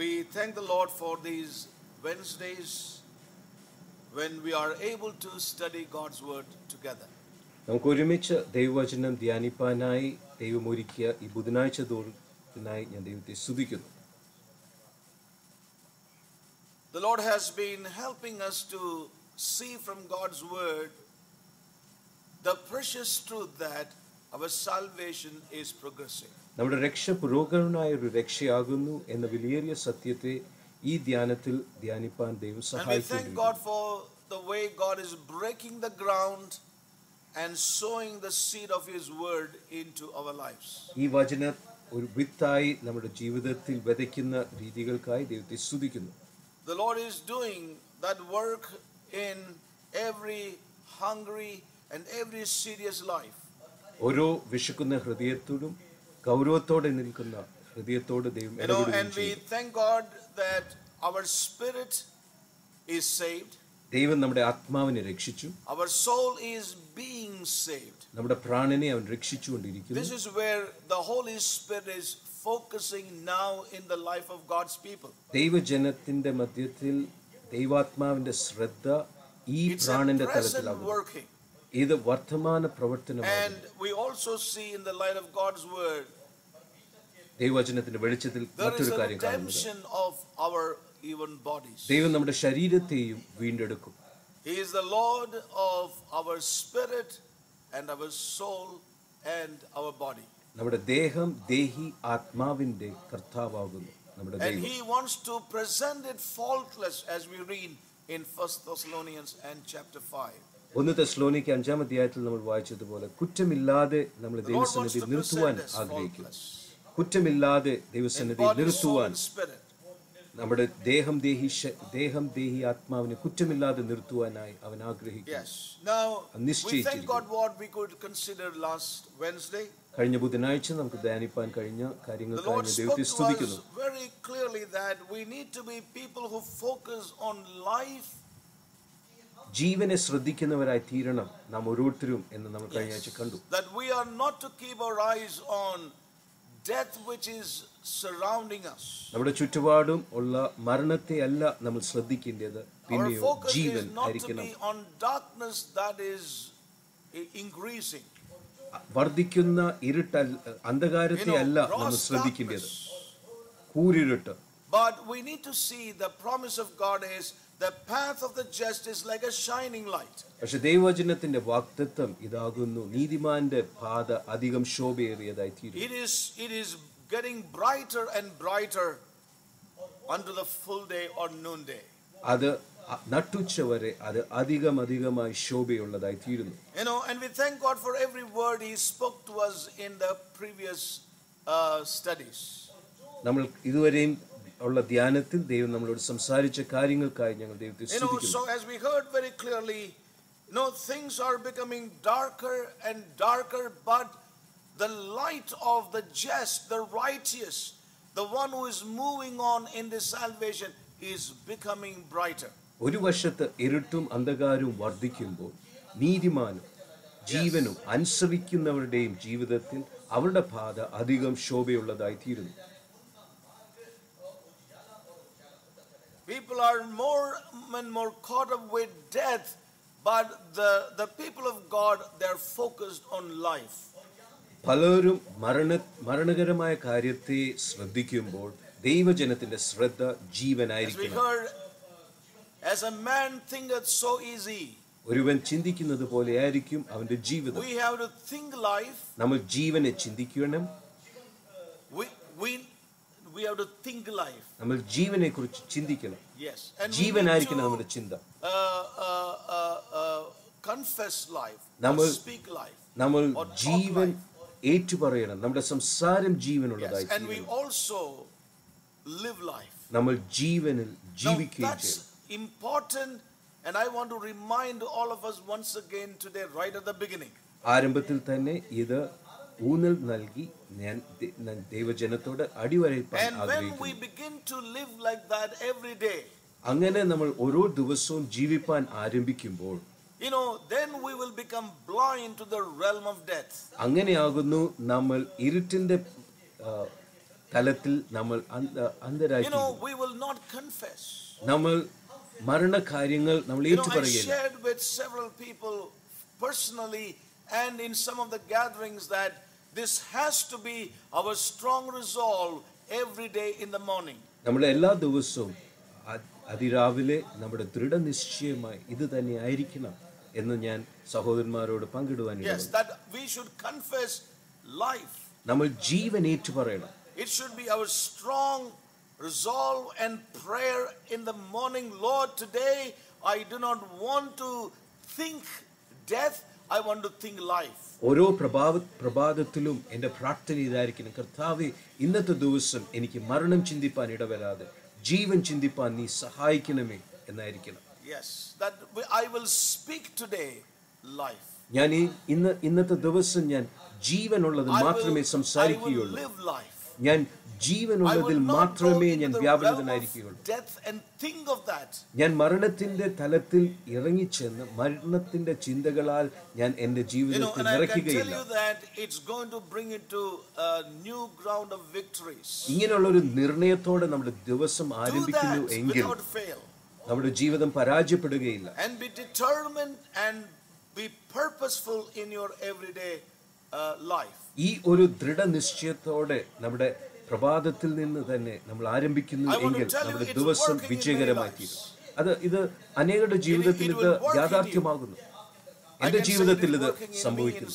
We thank the Lord for these Wednesdays when we are able to study God's Word together. The Lord has been helping us to see from God's Word the precious truth that our salvation is progressing. നമ്മുടെ രക്ഷ പുരോഗമനായ ഒരു രക്ഷയാകുന്നു എന്ന വലിയ സത്യത്തെ ഈ ധ്യാനത്തിൽ ധ്യാനിപ്പാൻ ദൈവം സഹായിക്കുന്നു. ഈ വചനം ഒരു വിത്തായി നമ്മുടെ ജീവിതത്തിൽ വിതയ്ക്കുന്ന രീതികൾക്കായി ദൈവത്തെ സ്തുതിക്കുന്നു. The Lord is doing that work in every hungry and every serious life. ഓരോ വിശക്കുന്ന ഹൃദയത്തോടും ഗൗരവത്തോടെ നിൽക്കുന്ന ഹൃദയത്തോട് ദൈവം ദൈവം നമ്മുടെ ആത്മാവിനെ രക്ഷിച്ചു. നമ്മുടെ പ്രാണനെ അവൻ രക്ഷിച്ചുകൊണ്ടിരിക്കുന്നു. ദൈവജനത്തിന്റെ മധ്യത്തിൽ ദൈവാത്മാവിന്റെ ശ്രദ്ധ ഈ പ്രാണന്റെ തലത്തിലാണ്. ഇത് വർത്തമാന പ്രവർത്തനമാണ്. We also see in the light of God's word ദൈവവചനത്തിന്റെ വെളിച്ചത്തിൽ മറ്റൊരു കാര്യം കാണുന്നു. Redemption of our even bodies. ദൈവം നമ്മുടെ ശരീരത്തെയും വീണ്ടെടുക്കും. He is the Lord of our spirit and our soul and our body. നമ്മുടെ ദേഹം ദേഹി ആത്മാവിന്റെ കർത്താവാകുന്നു നമ്മുടെ ദൈവം. And he wants to present it faultless as we read in 1 Thessalonians and chapter 5. 1 Thessalonians 5 അധ്യായത്തിൽ നമ്മൾ വായിച്ചതുപോലെ കുറ്റമില്ലാതെ നമ്മൾ ദൈവസന്നിധിയിൽ നിർത്തുവാൻ ആഗ്രഹിക്കുന്നു. കുറ്റമില്ലാതെ ദൈവസന്നിധിയിൽ നിർത്തുവാൻ നമ്മുടെ ദേഹം ദേഹി ആത്മാവിനെ കുറ്റമില്ലാതെ നിർത്തുവാനായി അവൻ ആഗ്രഹിക്കുന്നു. കഴിഞ്ഞ ബുധനാഴ്ച നമുക്ക് ധ്യാനിപ്പാൻ കഴിഞ്ഞ കാര്യങ്ങൾക്കായി ദൈവത്തെ സ്തുതിക്കുന്നു. Very clearly that we need to be people who focus on life. ജീവനെ ശ്രദ്ധിക്കുന്നവരായി തീരണം നാം ഓരോരുത്തരും എന്ന് നമ്മൾ കഴിഞ്ഞ ആഴ്ച കണ്ടു. That we are not to keep our eyes on death which is surrounding us. നമ്മുടെ ചുറ്റുപാടും ഉള്ള മരണത്തെ അല്ല നമ്മൾ ശ്രദ്ധിക്കേണ്ടത്, പിന്നെയോ ജീവൻ ആയിരിക്കണം. On darkness that is increasing. വർദ്ധിക്കുന്ന ഇരുട്ടൽ അന്ധകാരത്തെ അല്ല നമ്മൾ ശ്രദ്ധിക്കേണ്ടത്, കൂരിരുട്ട്. But we need to see the promise of God is the path of the just is like a shining light. പക്ഷേ ദൈവവചനത്തിന്റെ വാഗ്ദത്തം ഇതാകുന്നു, നീതിമാന്റെ പാത അധികം ശോഭയേറിയതായി തീരും. It is getting brighter and brighter unto the full day or noon day. അത് നട്ടുച്ച വരെ അത് അധികമായി ശോഭയുള്ളതായി തീരുന്നു. And we thank God for every word he spoke to us in the previous studies. നമ്മൾ ഇതുവരെയും ഉള്ള ധ്യാനത്തിൽ ദൈവം നമ്മളോട് സംസാരിച്ച കാര്യങ്ങൾക്കായി ഞങ്ങൾ ദൈവത്തെ സ്തുതിക്കുന്നു. So as we heard very clearly, things are becoming darker and darker, but the light of the just, the righteous, the one who is moving on in this salvation is becoming brighter. ഒരു വശത്തെ ഇരുട്ടും അന്ധകാരവും വർദ്ധിക്കുമ്പോൾ നീതിമാനും ജീവനും അനുസരിക്കുന്നവരുടെയും ജീവിതത്തിൽ അവരുടെ പാത അധികം ശോഭയുള്ളതായി തീരുന്നു. People are more and more caught up with death, but the people of God, they are focused on life. പലരും മരണകരമായ കാര്യത്തെ ശ്രദ്ധിക്കുമ്പോൾ ദൈവജനത്തിന്റെ ശ്രദ്ധ ജീവനായിരിക്കണം. As a man thinketh so is he. ഒരുവൻ ചിന്തിക്കുന്നത് പോലെയായിരിക്കും അവന്റെ ജീവിതം. We have to think life. നമ്മൾ ജീവനെ ചിന്തിക്കണം. We have to think life. നമ്മൾ ജീവനെ കുറിച്ച് ചിന്തിക്കണം. Yes. ജീവനായിരിക്കണം നമ്മുടെ ചിന്ത. Confess life. നമ്മൾ speak life. നമ്മൾ ജീവൻ ഏറ്റുപറയണം. നമ്മുടെ സംസാരം ജീവനുള്ളതായി തീരണം. And we also live life. നമ്മൾ ജീവനിൽ ജീവിക്കുകയും ചെയ്യണം. That's important, and I want to remind all of us once again today right at the beginning. ആരംഭത്തിൽ തന്നെ ഇത് ഊന്നൽ നൽകി ഞാൻ ദൈവജനത്തോട് അടിവരയിൽപ്പാൻ ആഗ്രഹിക്കുന്നു. അങ്ങനെ നമ്മൾ ഓരോ ദിവസവും ജീവിപ്പാൻ ആരംഭിക്കുമ്പോൾ അങ്ങനെയാകുന്നു നമ്മൾ ഇരുട്ടിന്റെ തലത്തിൽ നമ്മൾ അന്ധരായി നമ്മൾ മരണ കാര്യങ്ങൾ നമ്മൾ ഏറ്റുപറയുകയില്ല. And in some of the gatherings that this has to be our strong resolve every day in the morning. നമ്മുടെ എല്ലാ ദിവസവും അതിരാവിലെ നമ്മുടെ ദൃഢനിശ്ചയമായി ഇത് തന്നെ ആയിരിക്കണം എന്ന് ഞാൻ സഹോദരന്മാരോട് പങ്കിടുവാനിടയായി. Yes, that we should confess life. നമ്മൾ ജീവൻ ഏറ്റുപറയണം. It should be our strong resolve and prayer in the morning. Lord, today I do not want to think death. I want to think life. ഓരോ പ്രഭാതത്തിലും എൻ്റെ പ്രാർത്ഥന ഇതായിരിക്കണം, കർത്താവേ ഇന്നത്തെ ദിവസം എനിക്ക് മരണം ചിന്തിപ്പാൻ ഇടവരാതെ ജീവൻ ചിന്തിപ്പാൻ നീ സഹായിക്കണമേ എന്നായിരിക്കണം. Yes, that I will speak today life. ഞാൻ ഇന്നത്തെ ദിവസം ഞാൻ ജീവനുള്ളത് മാത്രമേ സംസാരിക്കുകയുള്ളൂ. ഞാൻ ജീവനുള്ളതിൽ മാത്രമേ ഞാൻ വ്യാപൃതനായിരിക്കുകയുള്ളൂ. ഞാൻ മരണത്തിന്റെ തലത്തിൽ ഇറങ്ങിച്ചെന്ന് മരണത്തിന്റെ ചിന്തകളാൽ ഞാൻ എൻ്റെ ജീവിതത്തിൽ നിറയ്ക്കുകയില്ല. ഇങ്ങനെയുള്ളൊരു നിർണയത്തോടെ നമ്മുടെ ദിവസം ആരംഭിക്കുന്നു എങ്കിൽ നമ്മുടെ ജീവിതം പരാജയപ്പെടുകയില്ല. ഈ ഒരു ദൃഢനിശ്ചയത്തോടെ നമ്മുടെ പ്രഭാതത്തിൽ നിന്ന് തന്നെ നമ്മൾ ആരംഭിക്കുന്നു എങ്കിൽ നമ്മുടെ ദിവസം വിജയകരമായി തീരും. ഇത് അനേകരുടെ ജീവിതത്തിൽ ഇത് യാഥാർത്ഥ്യമാകുന്നു. എൻ്റെ ജീവിതത്തിൽ ഇത് സംഭവിക്കുന്നു.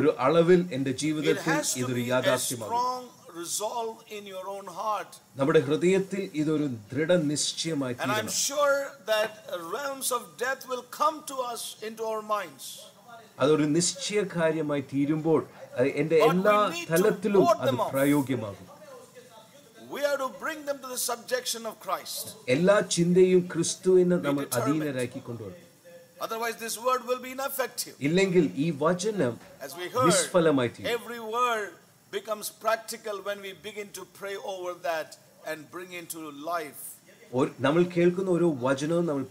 ഒരു അളവിൽ എൻ്റെ ജീവിതത്തിൽ ഇതൊരു യാഥാർത്ഥ്യമാകുന്നു. നമ്മുടെ ഹൃദയത്തിൽ ഇതൊരു ദൃഢനിശ്ചയമായി തീരണം. അതൊരു നിശ്ചയ കാര്യമായി തീരുമ്പോൾ അത് എൻ്റെ എല്ലാ തലത്തിലും അത് പ്രായോഗികമാകും. എല്ലാ ചിന്തയും ക്രിസ്തുവിനെ നമ്മൾ അധീനരാക്കി കൊണ്ടുവരണം. ഇല്ലെങ്കിൽ ഈ വചനം നിഷ്ഫലമായി തീരും. നമ്മൾ കേൾക്കുന്ന ഓരോ വചനവും നമ്മൾ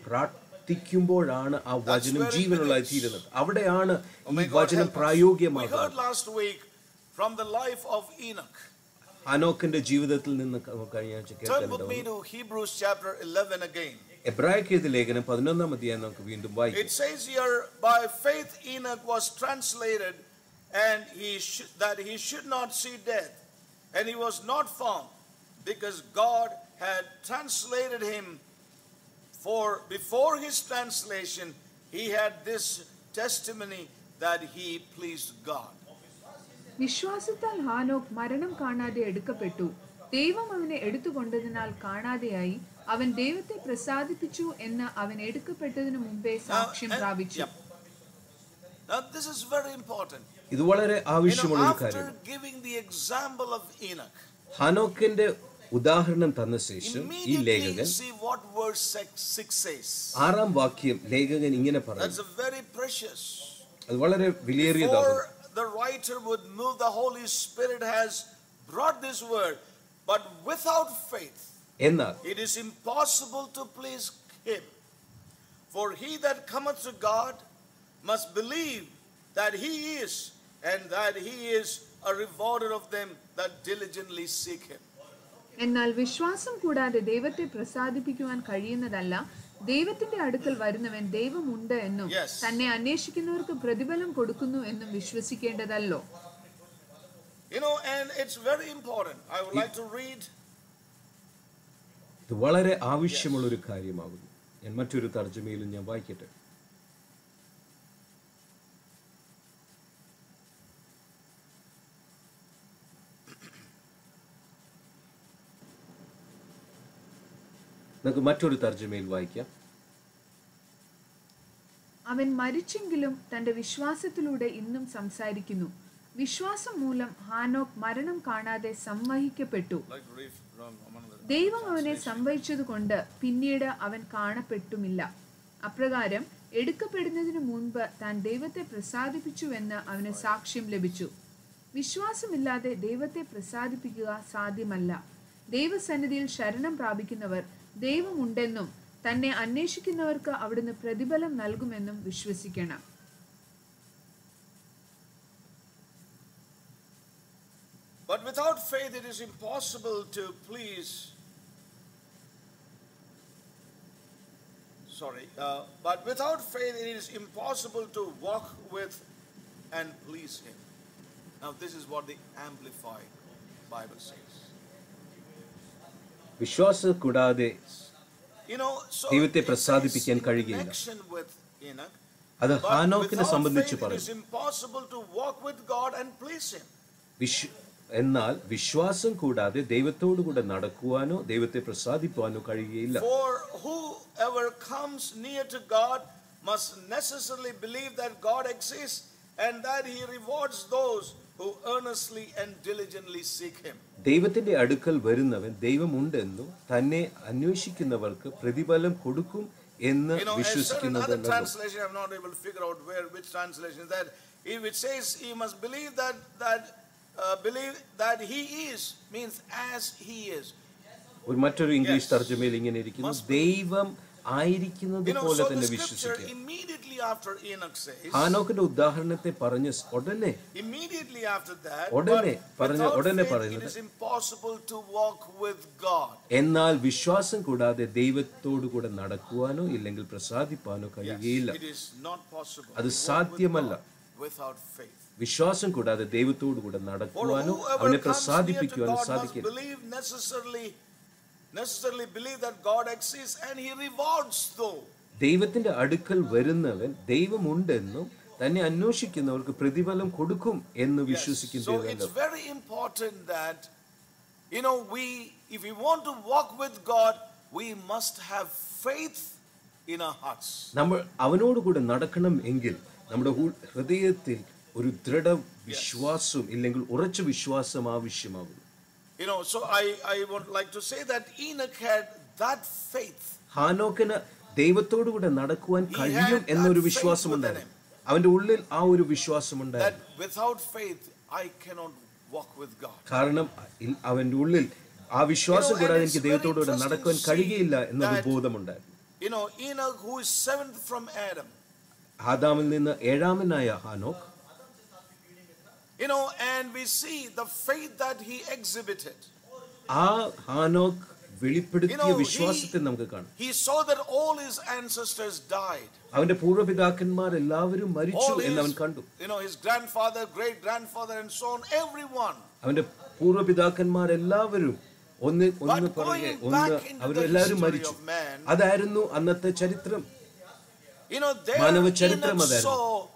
ാണ് ആ വചനം ജീവനുള്ളതായി തീരുന്നത്. അവിടെയാണ് ഈ വചനം പ്രായോഗികമാകുന്നത്. ഹനോക്കിന്റെ ജീവിതത്തിൽ നിന്ന് എബ്രായകേത് ലേഖനം 11-ാം അധ്യായം നമുക്ക് വീണ്ടും വായിക്കാം. It says here, by faith Enoch was translated and that he should not see death, and he was not found because God had translated him. For before his translation, he had this testimony that he pleased God. വിശ്വാസത്താൽ ഹാനോക്ക് മരണം കാണാതെ എടുക്കപ്പെട്ടു. ദൈവം അവനെ എടുത്തുകൊണ്ടതിനാൽ കാണാതെയായി. അവൻ ദൈവത്തെ പ്രസാദിപ്പിച്ചു എന്ന് അവൻ എടുക്കപ്പെട്ടതിനു മുമ്പേ സാക്ഷ്യം പ്രാപിച്ചു. This is very important. ഇത് വളരെ ആവശ്യമുള്ള ഒരു കാര്യമാണ്. After giving the example of Enoch, ഹാനോക്കിന്റെ ഉദാഹരണം തന്ന ശേഷം ഈ ലേഖകൻ 6-ആം വാക്യം ലേഖകൻ ഇങ്ങനെ പറഞ്ഞു. അത് വളരെ വിലയേറിയതാണ്. The writer would move, the Holy Spirit has brought this word, but without faith it is impossible to please him. For he that cometh to God must believe that he is, and that he is a rewarder of them that diligently seek him. എന്നാൽ വിശ്വാസം കൂടാതെ ദൈവത്തെ പ്രസാദിപ്പിക്കുവാൻ കഴിയുന്നതല്ല. ദൈവത്തിന്റെ അടുക്കൽ വരുന്നവൻ ദൈവമുണ്ട് എന്നും തന്നെ അന്വേഷിക്കുന്നവർക്ക് പ്രതിഫലം കൊടുക്കുന്നു എന്നും വിശ്വസിക്കേണ്ടതല്ലോ. ഇത് വളരെ ആവശ്യമുള്ള ഒരു കാര്യമാകുന്നു. ഞാൻ മറ്റൊരു തർജ്ജമയിലും ഞാൻ വായിക്കട്ടെ. നമുക്ക് മറ്റൊരു തർജ്ജമയിൽ വായിക്കാം. അവൻ മരിച്ചെങ്കിലും തന്റെ വിശ്വാസത്തിലൂടെ ഇന്നും സംസാരിക്കുന്നു. വിശ്വാസം മൂലം ഹാനോക്ക് മരണം കാണാതെ സംവഹിക്കപ്പെട്ടു. ദൈവം അവനെ സംവഹിച്ചതുകൊണ്ട് പിന്നീട് അവൻ കാണപ്പെട്ടുമില്ല. അപ്രകാരം എടുക്കപ്പെടുന്നതിനു മുൻപ് താൻ ദൈവത്തെ പ്രസാദിപ്പിച്ചുവെന്ന് അവന് സാക്ഷ്യം ലഭിച്ചു. വിശ്വാസമില്ലാതെ ദൈവത്തെ പ്രസാദിപ്പിക്കുക സാധ്യമല്ല. ദൈവസന്നിധിയിൽ ശരണം പ്രാപിക്കുന്നവർ ദൈവമുണ്ടെന്നും തന്നെ അന്വേഷിക്കുന്നവർക്ക് അവിടുന്ന് പ്രതിഫലം നൽകുമെന്നും വിശ്വസിക്കണം. But without faith, it is impossible to please. But without faith, it is impossible to walk with and please Him. Now, this is what the Amplified Bible says. Vishwasa kudade. So Devate prasadipikan karigilla. Adu Hanokine sambandhichu parayunnu. It is impossible to walk with God and please Him. എന്നാൽ വിശ്വാസം കൂടാതെ ദൈവത്തോടു കൂടെ നടക്കുവാനോ ദൈവത്തെ പ്രസാദിപ്പാനോ കഴിയുകയില്ല. For whoever comes near to God must necessarily believe that God exists and that he rewards those who earnestly and diligently seek him. ദൈവത്തിന്റെ അടുക്കൽ വരുന്നവൻ ദൈവമുണ്ടെന്നും തന്നെ അന്വേഷിക്കുന്നവർക്ക് പ്രതിഫലം കൊടുക്കും എന്ന് വിശ്വസിക്കുന്നതാണ്. Translation I'm not able to figure out which translation is that. If it says he must believe that believe that he is means as he is. Or matter English tarjumeyil ingane irikkunnu deivam aayirikkunnathu pole thanne vishwasikka. Immediately after Enoch says Hanokinte udaharanathe paranja odane immediately after that odane parayunnu it is impossible to walk with God. Ennal vishwasam koodade deivathodu kude nadakkuvano illengil prasadipano kaliyilla. It is not possible. Adu sathiyamalla without faith. വിശ്വാസം കൂടാതെ ദൈവത്തോട് കൂടെ നടക്കുവാനോ അവനെ പ്രസാദിപ്പിക്കുവാനോ സാധിക്കില്ല. ദൈവത്തിന്റെ അടുക്കൽ വരുന്നവൻ ദൈവമുണ്ടെന്നും തന്നെ അന്വേഷിക്കുന്നവർക്ക് പ്രതിഫലം കൊടുക്കും എന്ന് വിശ്വസിക്കുന്നു. നമ്മൾ അവനോട് കൂടെ നടക്കണം എങ്കിൽ നമ്മുടെ ഹൃദയത്തിൽ ഒരു ദൃഢ വിശ്വാസം ഇല്ലെങ്കിൽ ഉറച്ച വിശ്വാസം ആവശ്യമാകും. So I would like to say that Enoch had that faith. ഹാനോക്കിന് ദൈവത്തോട് കൂടെ നടക്കുവാൻ കഴിയും എന്നൊരു വിശ്വാസം ഉണ്ടായിരുന്നു. അവന്റെ ഉള്ളിൽ ആ ഒരു വിശ്വാസം ഉണ്ടായിരുന്നു. That without faith I cannot walk with God. കാരണം അവന്റെ ഉള്ളിൽ ആ വിശ്വാസം കൂടാതെ എനിക്ക് ദൈവത്തോട് കൂടെ നടക്കാൻ കഴിയില്ല എന്നൊരു ബോധമുണ്ടായിരുന്നു. Enoch who is seventh from Adam. ആദാമിൽ നിന്ന് ഏഴാമനായ ഹാനോക്ക് and we see the faith that he exhibited. Hanok വെളിപ്പെടുത്തിയ വിശ്വാസത്തെ നമുക്ക് കാണാം. He saw that all his ancestors died. അവന്റെ പൂർവപിതാക്കന്മാർ എല്ലാവരും മരിച്ചു എന്ന് അവൻ കണ്ടു. His grandfather, great grandfather and so on, everyone. അവന്റെ പൂർവപിതാക്കന്മാർ എല്ലാവരും അവരെല്ലാവരും മരിച്ചു. അതായിരുന്നു അന്നത്തെ ചരിത്രം. മാനവ ചരിത്രം അതായിരുന്നു.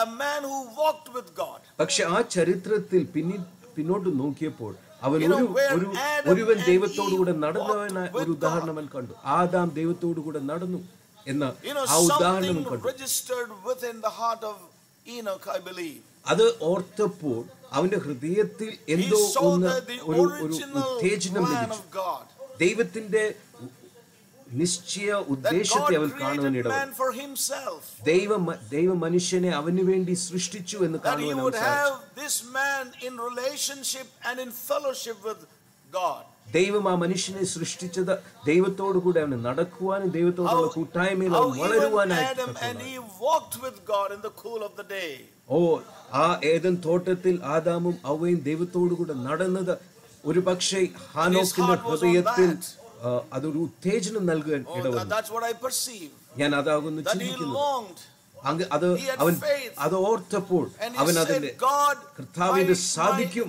A man who walked with God. പക്ഷേ ആ ചരിത്രത്തിൽ പിന്നോട്ട് നോക്കിയപ്പോൾ അവൻ ഒരുവൻ ദൈവത്തോട് കൂടെ നടന്നവനായ ഒരു ഉദാഹരണം കണ്ടു. ആദാം ദൈവത്തോട് കൂടെ നടന്നു എന്ന ആ ഉദാഹരണം കണ്ടു. Registered within the heart of Enoch, I believe. അത് ഓർത്തപ്പോൾ അവന്റെ ഹൃദയത്തിൽ എന്തോ ഒരു ഉത്തേജനം ലഭിച്ചു. ദൈവത്തിന്റെ നിശ്ചയ ഉദ്ദേശത്തെ അവൻ കാണുവാനിടയായി. ദൈവം മനുഷ്യനെ അവന് വേണ്ടി സൃഷ്ടിച്ചു എന്ന് കാണുവാൻ അവൻ സാധിച്ചു. ദൈവം ആ മനുഷ്യനെ സൃഷ്ടിച്ചത് ദൈവത്തോട് കൂടെ അവന് നടക്കുവാനും ദൈവത്തോടുള്ള കൂട്ടായ്മയിൽ അവൻ വളരുവാനായി. ആ ഏദൻ തോട്ടത്തിൽ ആദാമും അവയും ദൈവത്തോട് കൂടെ നടന്നത് ഒരു പക്ഷേ ഹാനോക്കിന്റെ ഹൃദയത്തിൽ അതൊരു ഉത്തേജനം നൽകാൻ ഇടവന്നു. ഞാൻ അതാകുന്നു അത് അവൻ അത് ഓർത്തപ്പോൾ അവൻ അതിന്റെ കർത്താവിന്റെ സാധിക്കും.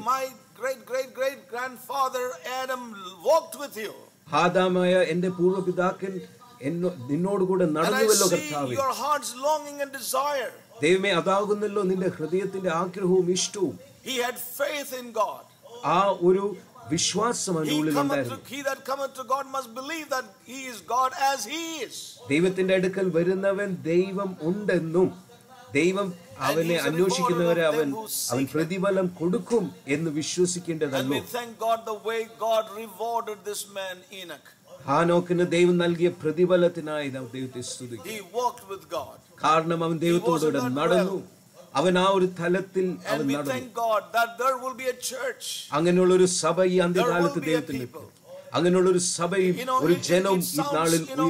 ആദാമായ എന്റെ പൂർവപിതാക്കൻ നിന്നോടുകൂടെ നടന്നുവല്ലോ കർത്താവേ. ദൈവമേ അതാകുന്നല്ലോ നിന്റെ ഹൃദയത്തിന്റെ ആഗ്രഹവും ഇഷ്ടവും. ആ ഒരു വിശ്വാസം അവന്റെ ഉള്ളിലുണ്ടായിരുന്നു. ദൈവത്തിന്റെ അടുക്കൽ വരുന്നവൻ ദൈവം ഉണ്ടെന്നും ദൈവം അവനെ അന്വേഷിക്കുന്നവരെ അവൻ പ്രതിഫലം കൊടുക്കും എന്ന് വിശ്വസിക്കേണ്ടതല്ലോ. ഹാനോക്കിന് ദൈവം നൽകിയ പ്രതിഫലത്തിനായി നാം ദൈവത്തെ സ്തുതിക്കുന്നു. കാരണം അവൻ ദൈവത്തോട് നടന്നു. അവൻ ആ ഒരു തലത്തിൽ അവൻ നടന്നു. അങ്ങനെയുള്ള ഒരു സഭ ഈ അന്ത്യകാലത്ത് ദൈവത്തിൽ ലഭിക്കും. അങ്ങനെയുള്ള ഒരു സഭയും ഒരു ജനവും ഈ നാളിൽ ഉയരും.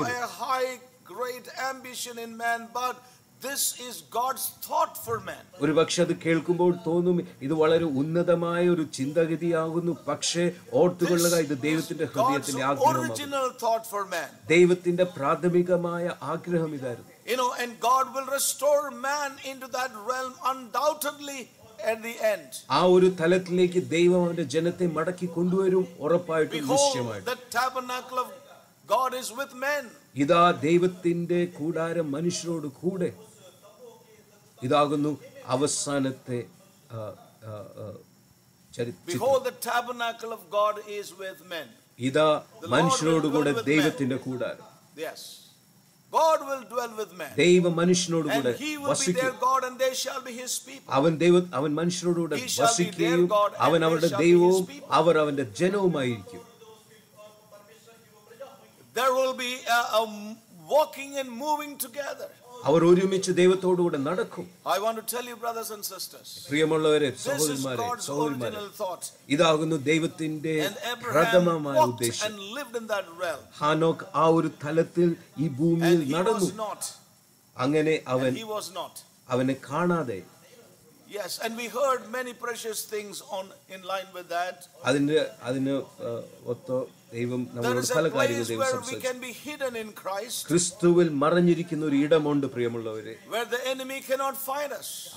This is God's thought for man. ഒരു പക്ഷേ അത് കേൾക്കുമ്പോൾ തോന്നും ഇത് വളരെ ഉന്നതമായ ഒരു ചിന്താഗതിയാകുന്നു, പക്ഷേ ഓർത്തുകൊള്ളുക ഇത് ദൈവത്തിന്റെ ഹൃദയത്തിന്റെ ആഗ്രഹമാണ്. Original thought for man. ദൈവത്തിന്റെ പ്രാഥമികമായ ആഗ്രഹം ഇതായിരുന്നു. You know, and God will restore man into that realm undoubtedly at the end. ആ ഒരു തലത്തിലേക്ക് ദൈവം അവന്റെ ജനത്തെ മടക്കി കൊണ്ടുവരും ഉറപ്പായിട്ടും നിശ്ചയമായിട്ടും. The tabernacle of God is with men. ഇതാ ദൈവത്തിന്റെ കൂടാരം മനുഷ്യരോട് കൂടെ. ഇതാകുന്നു അവസാനത്തെ ചരിത്രം. Behold, the tabernacle of God is with men. ഇതാ മനുഷ്യരോട് കൂടെ ദൈവത്തിന്റെ കൂടാരം. Yes. God will dwell with men. ദൈവം മനുഷ്യനോട് കൂടെ വസിക്കും. അവൻ മനുഷ്യരോട് കൂടെ വസിക്കും. അവൻ അവരുടെ ദൈവവും അവർ അവന്റെ ജനവുമായിരിക്കും. There will be a walking and moving together. അവർ ഒരുമിച്ച് ദൈവത്തോട് കൂടെ നടക്കും. I want to tell you, brothers and sisters, പ്രിയമുള്ളവരെ സഹോദരന്മാരെ സഹോദരിമാരെ, ഇതാകുന്നു ദൈവത്തിന്റെ പ്രഥമമായ ഉദ്ദേശം. And lived in that realm. ഹാനോക്ക് ആ ഒരു തലത്തിൽ ഈ ഭൂമിയിൽ നടന്നു. അങ്ങനെ അവനെ കാണാതെ. Yes, and we heard many precious things on in line with that. അതിനെ ഒത്ത ദൈവം നമ്മളോട് പല കാര്യങ്ങൾ ദൈവം സംസാരിച്ചു. ക്രിസ്തുവിൽ മറഞ്ഞിരിക്കുന്ന ഒരു ഇടമുണ്ട് പ്രിയമുള്ളവരെ,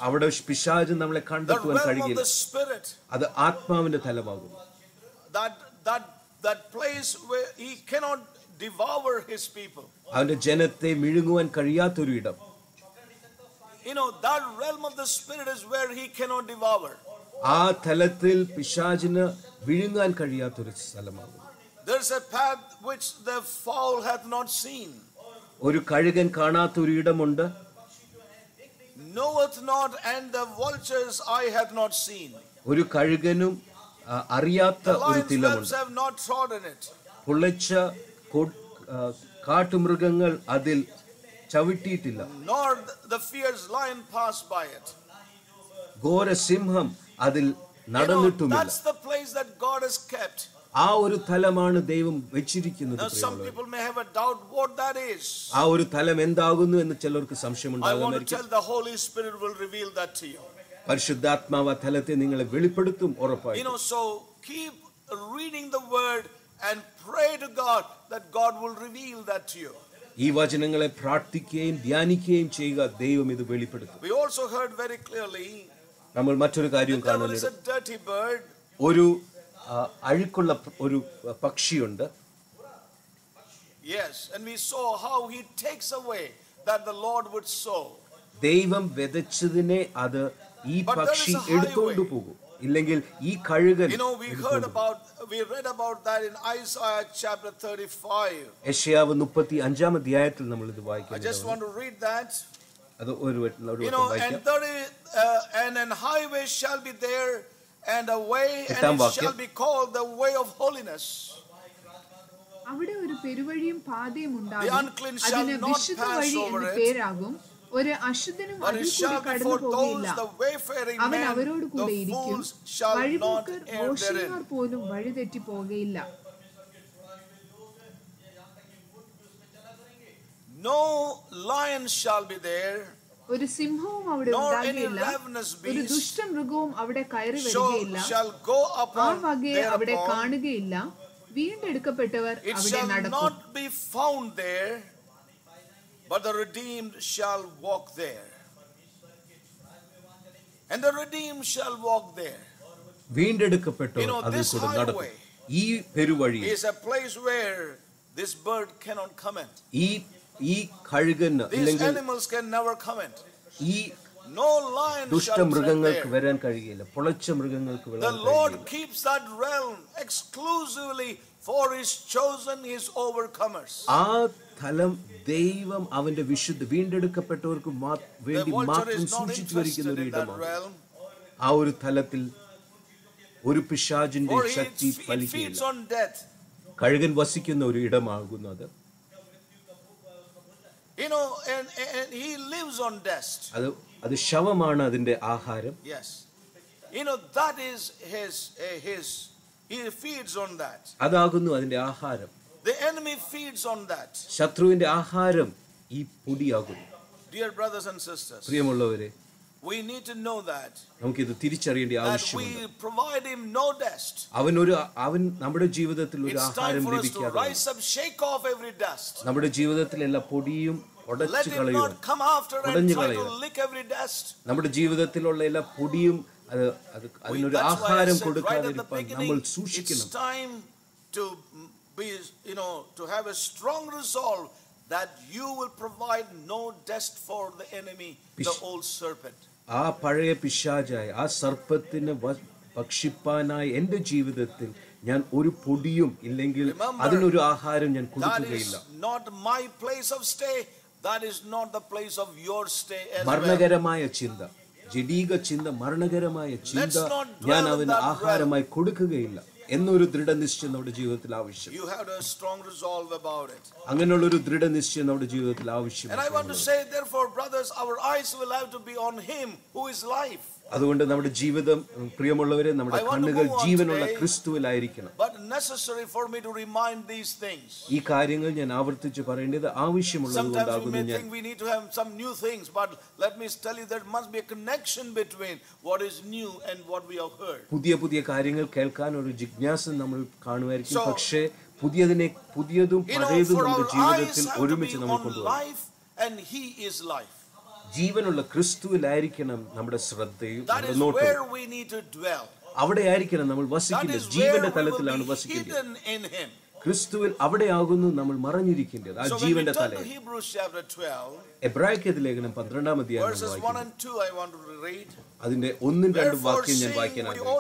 അവിടെ പിശാച് നമ്മളെ കണ്ടെത്തുവാൻ കഴിയില്ല. അത് ആത്മാവിന്റെ തലമാകും. അവന്റെ ജനത്തെ വിഴുങ്ങുവാൻ കഴിയാത്ത ഒരു ഇടം. You know, that realm of the spirit is where he cannot devour. ആ തലത്തിൽ പിശാചിന് വിഴുങ്ങാൻ കഴിയാത്ത ഒരു സ്ഥലമാകും. There's a path which the fowl hath not seen. ഒരു കഴുകൻ കാണാത്ത ഒരു ഇടമുണ്ട്. Knoweth not and the vultures I have not seen. ഒരു കഴുകനും അറിയാത്ത ഒരു തിലമുണ്ട്. പുലച്ച കാട്ടുമൃഗങ്ങൾ അതിൽ ചവിട്ടിയിട്ടില്ല. Nor the fierce lion passed by it. ഘോര സിംഹം അതിൽ നടന്നിട്ടുമില്ല. That's the place that God has kept. ആ ഒരു തലമാണ് ദൈവം വെച്ചിരിക്കുന്നത്. ആ ഒരു തലം എന്താകുന്നു എന്ന് ചിലർക്ക് സംശയമുണ്ടാകുമായിരിക്കും. പരിശുദ്ധാത്മാവ് ആ തലത്തെ നിങ്ങളെ വെളിപ്പെടുത്തും ഉറപ്പായി. ഈ വചനങ്ങളെ പ്രാർത്ഥിക്കുകയും ധ്യാനിക്കുകയും ചെയ്യുക, ദൈവം ഇത് വെളിപ്പെടുത്തും. നമ്മൾ മറ്റൊരു കാര്യം കാണുന്നത്, ഒരു അഴുക്കുള്ള ഒരു പക്ഷിയുണ്ട്. Yes, and we saw how he takes away that the Lord would sow. ദൈവം വെതച്ചതിനെ അത് ഈ പക്ഷി എടുത്തുകൊണ്ട് പോകും, ഇല്ലെങ്കിൽ ഈ കഴുകൻ. You know, we read about that in Isaiah chapter 35. യെശയ്യാ 35-ാം അധ്യായത്തിൽ നമ്മൾ ഇത് വായിക്കുന്നു. I just want to read that. അത് ഒരു വട്ടം വായിക്കാം. And an highway shall be there. And a way, and it shall be called the way of holiness. അവിടെ ഒരു പെരുവഴിയും പാതയും ഉണ്ടാകും. അതിനെ വിശുദ്ധ വഴി എന്ന് പേരാകും. ഒരു അശുദ്ധനും അതിൽ കൂടി കടന്നു പോകില്ല. അവൻ അവരോട് കൂടെ ഇരിക്കും. വഴിപോക്കർ മോശന്മാർ പോലും വഴി തെറ്റി പോകയില്ല. No lion shall be there. ഒരു സിംഹവും അവിടെ ഉണ്ടാകില്ല. ഒരു ദുഷ്ടമൃഗവും അവിടെ കയറി വരികയില്ല. ആ വകയെ അവിടെ കാണുകയില്ല. വീണ്ടെടുക്കപ്പെട്ടവർ അവിടെ നടക്കും. But the redeemed shall walk there. And the redeemed shall walk there. വീണ്ടെടുക്കപ്പെട്ടവർ അതിൽ കൂടെ നടക്കും. ഈ പെരുവഴി is a place where this bird cannot come in. ഈ കഴുകന് ഇല്ലെങ്കിൽ ഈ ദുഷ്ടമൃഗങ്ങൾക്ക് വരാൻ കഴിയില്ല. പൊളച്ച മൃഗങ്ങൾക്ക് വരാൻ കഴിയില്ല. ആ തലം ദൈവം അവന്റെ വിശുദ്ധ വീണ്ടെടുക്കപ്പെട്ടവർക്ക് വേണ്ടി മാത്രം സൂക്ഷിച്ചു വരിക്കുന്ന ഒരു ഇടമാണ്. ആ ഒരു തലത്തിൽ ഒരു പിശാചിന്റെ ശക്തി ഫലിക്കില്ല. കഴുകൻ വസിക്കുന്ന ഒരു ഇടമാകുന്നു അത്. You know, and he lives on dust. അത് ശവമാണ് അതിന്റെ ആഹാരം. Yes, you know, that is his he feeds on that. അതാകുന്നു അതിന്റെ ആഹാരം. The enemy feeds on that. ശത്രുവിന്റെ ആഹാരം ഈ പൊടിയാകുന്നു. Dear brothers and sisters, പ്രിയമുള്ളവരെ, we need to know that we provide him no dust. It's time for us to rise up, shake off every dust. Let him not come after and try to lick every dust. That's why I said right at the beginning, it's time to be, to have a strong resolve that you will provide no dust for the enemy, the old serpent. Ah, pare pishajai, ah serpentine bakshipanai, ende jeevidathil, njan oru podiyum illengil, adinu oru aaharam njan kodukukilla. That is not my place of stay. That is not the place of your stay as well. Maranagaramaaya chinda, jediga chinda, maranagaramaaya chinda, njan avinu aaharamai kodukukilla. എന്നൊരു ദൃഢനിശ്ചയം നമ്മുടെ ജീവിതത്തിൽ ആവശ്യമാണ്. You have a strong resolve about it. അങ്ങനെയുള്ള ഒരു ദൃഢനിശ്ചയം നമ്മുടെ ജീവിതത്തിൽ ആവശ്യമാണ്. And I want to say therefore brothers, our eyes will have to be on him who is life. അതുകൊണ്ട് നമ്മുടെ ജീവിതം പ്രിയമുള്ളവരെ നമ്മുടെ കണ്ണുകൾ ജീവനുള്ള ക്രിസ്തുവിലായിരിക്കണം. But necessary for me to remind these things. ഈ കാര്യങ്ങൾ ഞാൻ ആവർത്തിച്ച് പറയേണ്ടത് ആവശ്യമുള്ളതുകൊണ്ടാകുന്നു ഞാൻ. We need to have some new things, but let me tell you there must be a connection between what is new and what we have heard. പുതിയ കാര്യങ്ങൾ കേൾക്കാൻ ഒരു ജിജ്ഞാസ നമ്മൾ കാണുവായിരിക്കും. പക്ഷേ പുതിയതും പഴയതും നമ്മുടെ ജീവിതത്തിൽ ഒരുമിച്ച് നമ്മൾ കൊണ്ടുവരണം. And he is life. ജീവനുള്ള ക്രിസ്തുവിലായിരിക്കണം നമ്മുടെ ശ്രദ്ധയും നമ്മുടെ നോട്ടവും. അവിടെയായിരിക്കണം നമ്മൾ വസിക്കേണ്ടത്. ജീവന്റെ തലത്തിലാണ് വസിക്കേണ്ടത്. ക്രിസ്തുവിൽ അവിടെയാകുന്നു നമ്മൾ മറഞ്ഞിരിക്കേണ്ടത്, ആ ജീവന്റെ തലയിൽ. എബ്രായർക്കെഴുതിയ ലേഖനം 12-ാം അധ്യായം അതിന്റെ 1-2 വാക്യം ഞാൻ വായിക്കാൻ ആഗ്രഹിക്കുന്നു.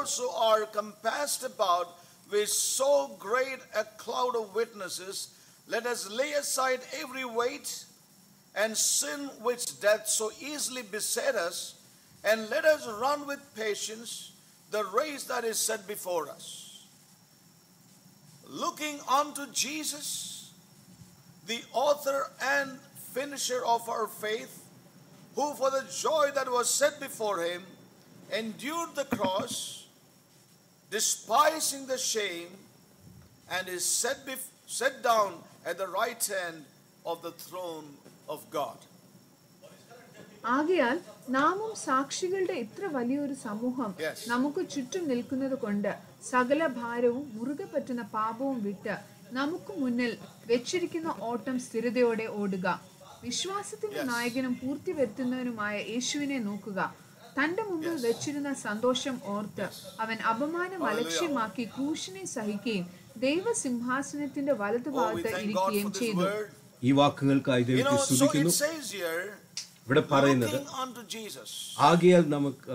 And sin which doth so easily beset us, and let us run with patience the race that is set before us, looking unto Jesus, the author and finisher of our faith, who for the joy that was set before him endured the cross, despising the shame, and is set down at the right hand of the throne of God. ആകയാൽ നാമും സാക്ഷികളുടെ ഇത്ര വലിയൊരു സമൂഹം നമുക്ക് ചുറ്റും നിൽക്കുന്നത് കൊണ്ട് സകല ഭാരവും മുറുകെ പറ്റുന്ന പാപവും വിട്ട് നമുക്ക് മുന്നിൽ വെച്ചിരിക്കുന്ന ഓട്ടം സ്ഥിരതയോടെ ഓടുക. വിശ്വാസത്തിന്റെ നായകനും പൂർത്തി വരുത്തുന്നവനുമായ യേശുവിനെ നോക്കുക. തന്റെ മുമ്പിൽ വെച്ചിരുന്ന സന്തോഷം ഓർത്ത് അവൻ അപമാനം അലക്ഷ്യമാക്കി ക്രൂശിനെ സഹിക്കുകയും ദൈവസിംഹാസനത്തിന്റെ വലതുഭാഗത്ത് ഇരിക്കുകയും ചെയ്തു. ഈ വാക്കുകൾക്കായി ദൈവത്തെ സ്തുതിക്കുന്നു. ഇവിടെ പറയുന്നത് ആകയാൽ നമുക്ക്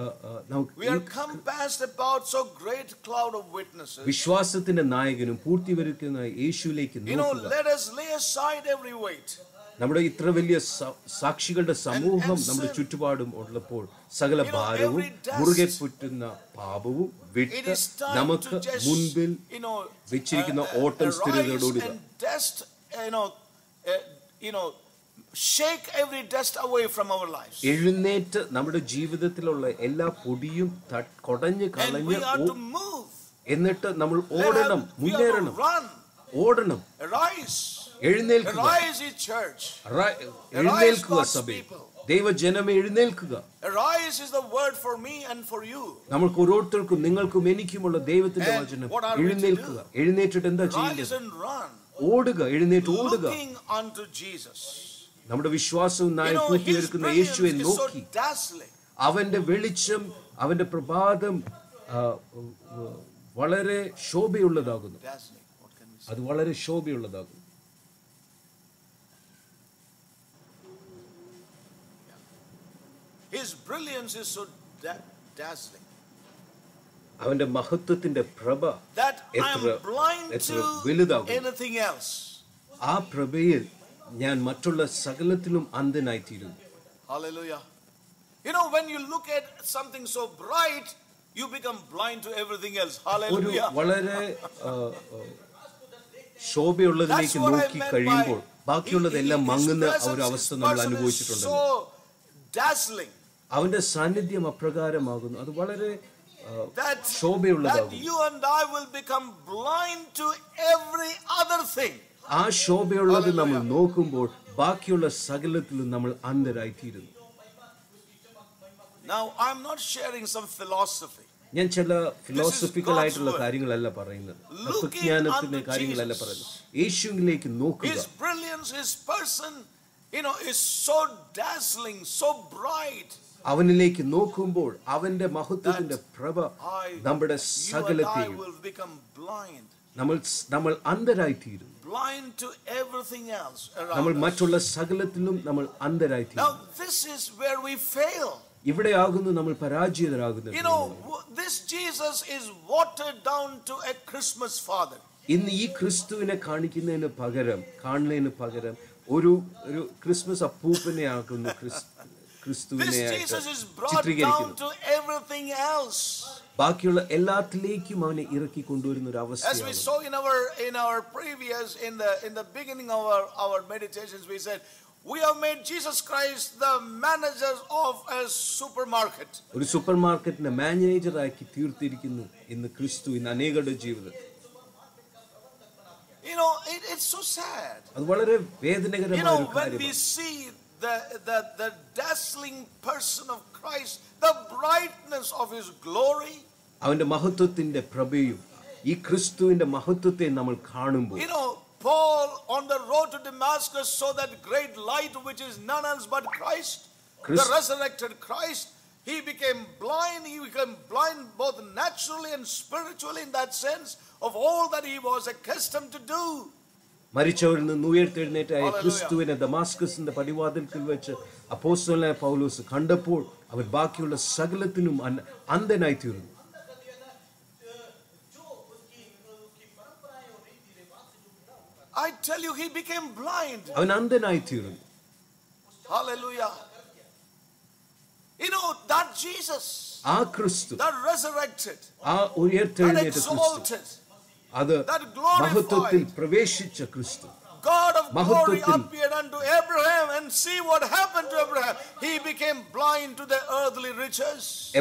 വിശ്വാസത്തിന്റെ നായകനും പൂർത്തി വരുത്തുന്ന യേശുവിലേക്ക് നമ്മുടെ ഇത്ര വലിയ സാക്ഷികളുടെ സമൂഹം നമ്മുടെ ചുറ്റുപാടും ഉള്ളപ്പോൾ സകല ഭാരവും മുറുകെ പറ്റുന്ന പാപവും വിട്ട് നമുക്ക് മുൻപിൽ വെച്ചിരിക്കുന്ന ഓട്ടം സ്ഥിരതയോടുകൂടി shake every dust away from our lives. എഴുന്നേറ്റ് നമ്മുടെ ജീവിതത്തിലുള്ള എല്ലാ പൊടിയും കൊടഞ്ഞു കളഞ്ഞു എന്നിട്ട് നമ്മൾ ഓടണം, മുന്നേറണം, ഓടണം. എഴുന്നേൽക്കുക, എഴുന്നേൽക്കുക സഭയെ, ദൈവജനമേ എഴുന്നേൽക്കുക. നമുക്ക് ഓരോരുത്തർക്കും നിങ്ങൾക്കും എനിക്കുമുള്ള ദൈവത്തിന്റെ വചനം എഴുന്നേൽക്കുക. എഴുന്നേറ്റിട്ട് എന്താ ചെയ്യേണ്ടത്? ഓടുക, എഴുന്നേറ്റ് ഓടുക. നമ്മുടെ വിശ്വാസവും നായ കൂട്ടിയെടുക്കുന്ന യേശുവെ നോക്കി അവന്റെ വെളിച്ചം, അവന്റെ പ്രഭാതം വളരെ ശോഭയുള്ളതാകുന്നു. അത് വളരെ ശോഭയുള്ളതാകുന്നു. അവന്റെ മഹത്വത്തിന്റെ പ്രഭ എത്ര വലുതാകും! ആ പ്രഭയിൽ ഞാൻ മറ്റുള്ള സകലത്തിലും അന്ധനായിത്തീരുന്നു. വളരെ ശോഭയുള്ളതിലേക്ക് നോക്കി കഴിയുമ്പോൾ ബാക്കിയുള്ളതെല്ലാം മങ്ങുന്ന ഒരു അവസ്ഥ നമ്മൾ അനുഭവിച്ചിട്ടുണ്ട്. അവന്റെ സാന്നിധ്യം അപ്രകാരമാകുന്നു. അത് വളരെ ശോഭയുള്ളതാകും. ആ ശോഭയുള്ളത് നമ്മൾ നോക്കുമ്പോൾ ബാക്കിയുള്ള സകലത്തിലും നമ്മൾ അന്ധരായിത്തീരുന്നു. Now I'm not sharing some philosophy. ഞാൻ ചില ഫിലോസഫിക്കൽ ആയിട്ടുള്ള കാര്യങ്ങളല്ല പറയുന്നത്, തത്വജ്ഞാനത്തിന്റെ കാര്യങ്ങളല്ല പറയുന്നത്. യേശുവിലേക്ക് നോക്കുക. His brilliance, his person, is so dazzling, so bright. അവനിലേക്ക് നോക്കുമ്പോൾ അവന്റെ മഹത്വത്തിന്റെ പ്രഭ നമ്മുടെ സകലത്തെയും നമ്മൾ അന്ധരായിത്തീരും. Blind to everything else around. നമ്മൾ മറ്റുള്ള സകലത്തിലും നമ്മൾ അന്ധരായിത്തീരും. Now this is where we fail. ഇവിടെ ആകുന്നു നമ്മൾ പരാജയരാകുന്നത്. This Jesus is watered down to a Christmas father. ഇന്ന് ഈ ക്രിസ്തുവിനെ കാണുന്നതിന് പകരം ഒരു ക്രിസ്മസ് അപ്പൂപ്പനെ ആകുന്നു ക്രിസ്തുവിനെ ചിത്രീകരിക്കുന്നു. ബാക്കിയുള്ള എല്ലാത്തിലേക്കും അവനെ ഇറക്കി കൊണ്ടുവരുന്ന ഒരു അവസ്ഥയാണ്. As we saw in our previous in the beginning of our meditations, we said we have made Jesus Christ the manager of a supermarket. ഒരു സൂപ്പർമാർക്കറ്റിന്റെ മാനേജർ ആക്കി തീർത്തിരിക്കുന്നു ഇന്ന് ക്രിസ്തു ഇന്ന് അനേകരുടെ ജീവിതത്തിൽ. It's so sad. അത് വളരെ വേദനകരമായ ഒരു കാര്യമാണ്. When we see the dazzling person of Christ, the brightness of his glory, അവന്റെ മഹത്വത്തിന്റെ പ്രഭയും ഈ ക്രിസ്തുവിന്റെ മഹത്വത്തെ നമ്മൾ കാണുമ്പോൾ, Paul on the road to Damascus saw that great light which is none else but Christ, the resurrected Christ. He became blind. He became blind both naturally and spiritually in that sense of all that he was accustomed to do. മരിച്ചവരിൽ നിന്ന് ഉയർത്തെഴുന്നേറ്റായ ക്രിസ്തുവിനെ ദമാസ്കസിന്റെ പടിവാതിൽക്കൽ വെച്ച് അപ്പോസ്തലനായ പൗലോസ് കണ്ടപ്പോൾ അവൻ ബാക്കിയുള്ള സകലത്തിനും അന്ധനായി തീർന്നു. I tell you, he became blind. അവൻ അന്ധനായി തീർന്നു. Hallelujah. That Jesus, ആ ക്രിസ്തു, that resurrected, ആ ഉയർത്തെഴുന്നേറ്റ ക്രിസ്തു, അത് മഹത്വത്തിൽ പ്രവേശിച്ച ക്രിസ്തു, മഹത്വത്തിൽ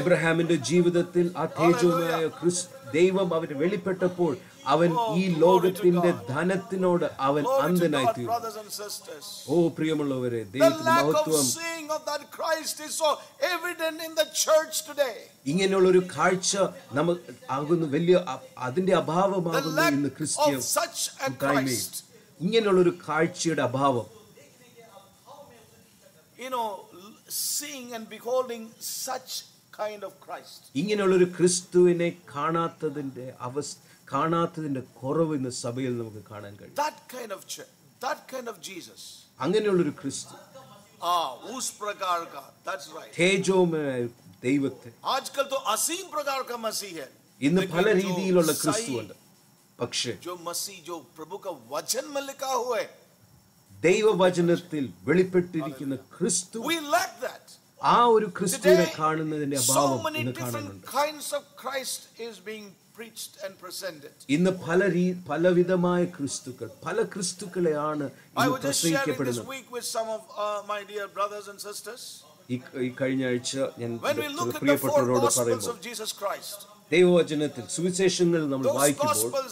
എബ്രഹാമിന്റെ ജീവിതത്തിൽ ആ തേജോമയ ക്രിസ്തു ദൈവം അവന് വെളിപ്പെട്ടപ്പോൾ അവൻ ഈ ലോകത്തിന്റെ ധനത്തിനോട് അവൻ അന്ധനായി തീർന്നു. ഓ പ്രിയമുള്ളവരെ, ദൈവത്തിന്റെ മഹത്വം ഇങ്ങനെയുള്ള ഒരു കാഴ്ച നമ്മൾ ആകുന്നു വലിയ അതിന്റെ അഭാവമാകുന്നു ഇന്ന് ക്രിസ്ത്യൻ കൂട്ടായ്മയിൽ. ഇങ്ങനെയുള്ള ഒരു കാഴ്ചയുടെ അഭാവം, ഇങ്ങനെയുള്ള ഒരു ക്രിസ്തുവിനെ കാണാത്തതിന്റെ കുറവ് ഇന്ന് സഭയിൽ നമുക്ക് കാണാൻ കഴിയും. അങ്ങനെയുള്ള ഒരു ക്രിസ്തു തേജോമയ ദൈവത്തെ ഇന്ന് പല രീതിയിലുള്ള ക്രിസ്തുവുണ്ട്. പക്ഷേ ദൈവവചനത്തിൽ വെളിപ്പെട്ടിരിക്കുന്ന ക്രിസ്തു, ആ ഒരു ക്രിസ്തുവിനെ കാണുന്നതിന്റെ അഭാവം ഇന്ന് കാണുന്നുണ്ട്. ഇന്ന് പലവിധമായ ക്രിസ്തുക്കൾ, പല ക്രിസ്തുക്കളെയാണ് ഇന്ന് പ്രസംഗിക്കപ്പെടുന്നത്. ഈ കഴിഞ്ഞ ആഴ്ച ഞാൻ പ്രിയപ്പെട്ടവരോട് പറയുമ്പോൾ ദൈവവചനത്തിൽ സുവിശേഷങ്ങൾ നമ്മൾ വായിക്കുമ്പോൾ,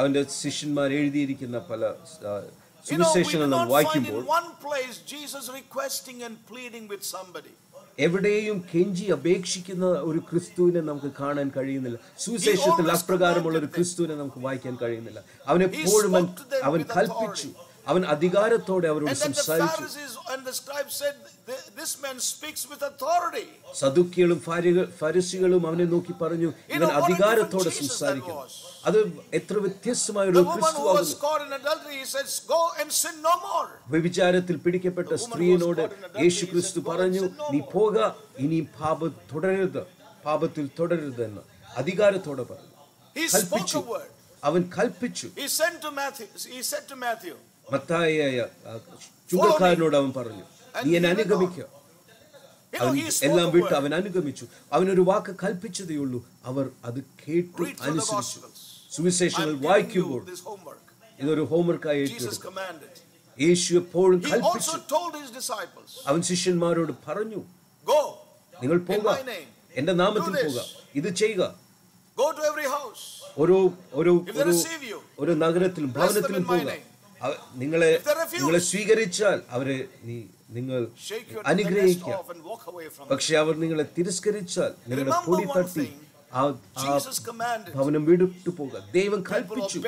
അവന്റെ ശിഷ്യന്മാർ എഴുതിയിരിക്കുന്ന പല സുവിശേഷങ്ങൾ നമ്മൾ വായിക്കുമ്പോൾ, എവിടെയും കെഞ്ചി അപേക്ഷിക്കുന്ന ഒരു ക്രിസ്തുവിനെ നമുക്ക് കാണാൻ കഴിയുന്നില്ല. സുവിശേഷത്തിൽ അപ്രകാരമുള്ള ഒരു ക്രിസ്തുവിനെ നമുക്ക് വായിക്കാൻ കഴിയുന്നില്ല. അവനെപ്പോഴും അവൻ കൽപ്പിച്ചു, അവൻ അധികാരത്തോടെ അവരോട് സംസാരിച്ചു. സദുക്കികളും ഫരിസികളും അവനെ നോക്കി പറഞ്ഞു, ഇവൻ അധികാരത്തോടെ സംസാരിക്കുന്നു. അത് എത്ര വ്യത്യസ്തമായ ഒരു ക്രിസ്തുവാണ്. വ്യഭിചാരത്തിൽ പിടിക്കപ്പെട്ട സ്ത്രീയോട് യേശു ക്രിസ്തു പറഞ്ഞു, നീ പോക, ഇനി പാപത്തിൽ തുടരരുത് എന്ന് അധികാരത്തോടെ പറഞ്ഞു, കൽപ്പിച്ചു. അവൻ കൽപ്പിച്ചു. മത്തായിയായ ചുങ്കക്കാരനോട് അവൻ പറഞ്ഞു, നീ എന്നെ അനുഗമിക്കുക. എല്ലാം വിട്ട് അവൻ അനുഗമിച്ചു. അവനൊരു വാക്ക് കൽപ്പിച്ചതേ ഉള്ളൂ, അവർ അത് കേട്ടു അനുസരിച്ചു. സുവിശേഷങ്ങൾ വായിക്കുമ്പോൾ ഇതൊരു ഹോംവർക്കായി യേശു എപ്പോഴും കൽപ്പിച്ചു. അവൻ ശിഷ്യന്മാരോട് പറഞ്ഞു, നിങ്ങൾ പോക, എന്റെ നാമത്തിൽ പോക, ഇത് ചെയ്യുക. Go to every house. If they receive you, നഗരത്തിലും ഭവനത്തിലും പോകുക. നിങ്ങളെ സ്വീകരിച്ചാൽ അവരെ നിങ്ങൾ അനുഗ്രഹിക്കുക. പക്ഷേ അവർ നിങ്ങളെ തിരസ്കരിച്ചാൽ നിങ്ങളെ പൊടി തട്ടി ആ ഭവനം വിട്ടു പോകുക. ദൈവം കൽപ്പിച്ചു,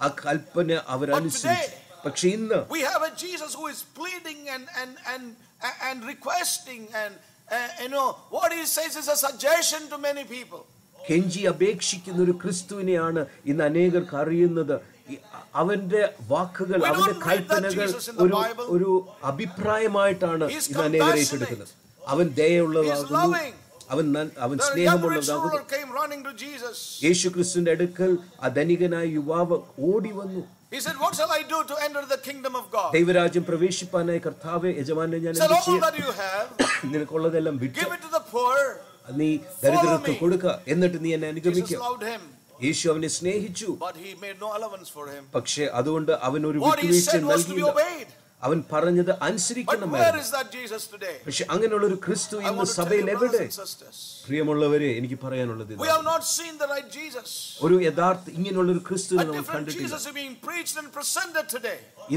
ആ കൽപ്പന അവരനുസരിച്ചു. പക്ഷേ ഇന്ന് we have a Jesus who is pleading and requesting and you know what he says is a suggestion to many people. കെഞ്ചി അപേക്ഷിക്കുന്ന ഒരു ക്രിസ്തുവിനെയാണ് ഇന്ന് അനേകർ അറിയുന്നത്. അവന്റെ വാക്കുകൾ, അവന്റെ കൽപ്പനകൾ ഒരു അഭിപ്രായമായിട്ടാണ് ഇന്ന് അനേകർ ഏറ്റെടുക്കുന്നത്. അവൻ ദയയുള്ളതാകുന്നു, അവൻ സ്നേഹമുള്ളതാകുന്നു. യേശു ക്രിസ്തുവിന്റെ അടുക്കൽ ആ ധനികനായ യുവാവ് ഓടി വന്നു. He said, what shall I do to enter the kingdom of God? ദൈവരാജ്യം പ്രവേശിപ്പാനായി കർത്താവേ, യജമാനനെ ഞാൻ നിനക്കുള്ളതെല്ലാം വിട്ടു, give it to the poor. നീ ദരിദ്രർക്ക് കൊടുക്കുക, എന്നിട്ട് നീ എന്നെ അനുഗമിക്കുക. യേശു അവനെ സ്നേഹിച്ചു, പക്ഷേ അതുകൊണ്ട് അവൻ ഒരു വിട്ടുവീഴ്ച നൽകിയില്ല. അവൻ പറഞ്ഞത് അനുസരിക്കണമായിരുന്നു. പക്ഷെ അങ്ങനെയുള്ള ഒരു ക്രിസ്തു ഇന്ന് സഭയിൽ എവിടെ? പ്രിയമുള്ളവരെ, എനിക്ക് പറയാനുള്ളത് ഒരു യഥാർത്ഥ ഇങ്ങനെയുള്ള ഒരു ക്രിസ്തുവിനെ നമ്മൾ കണ്ടിട്ടില്ല.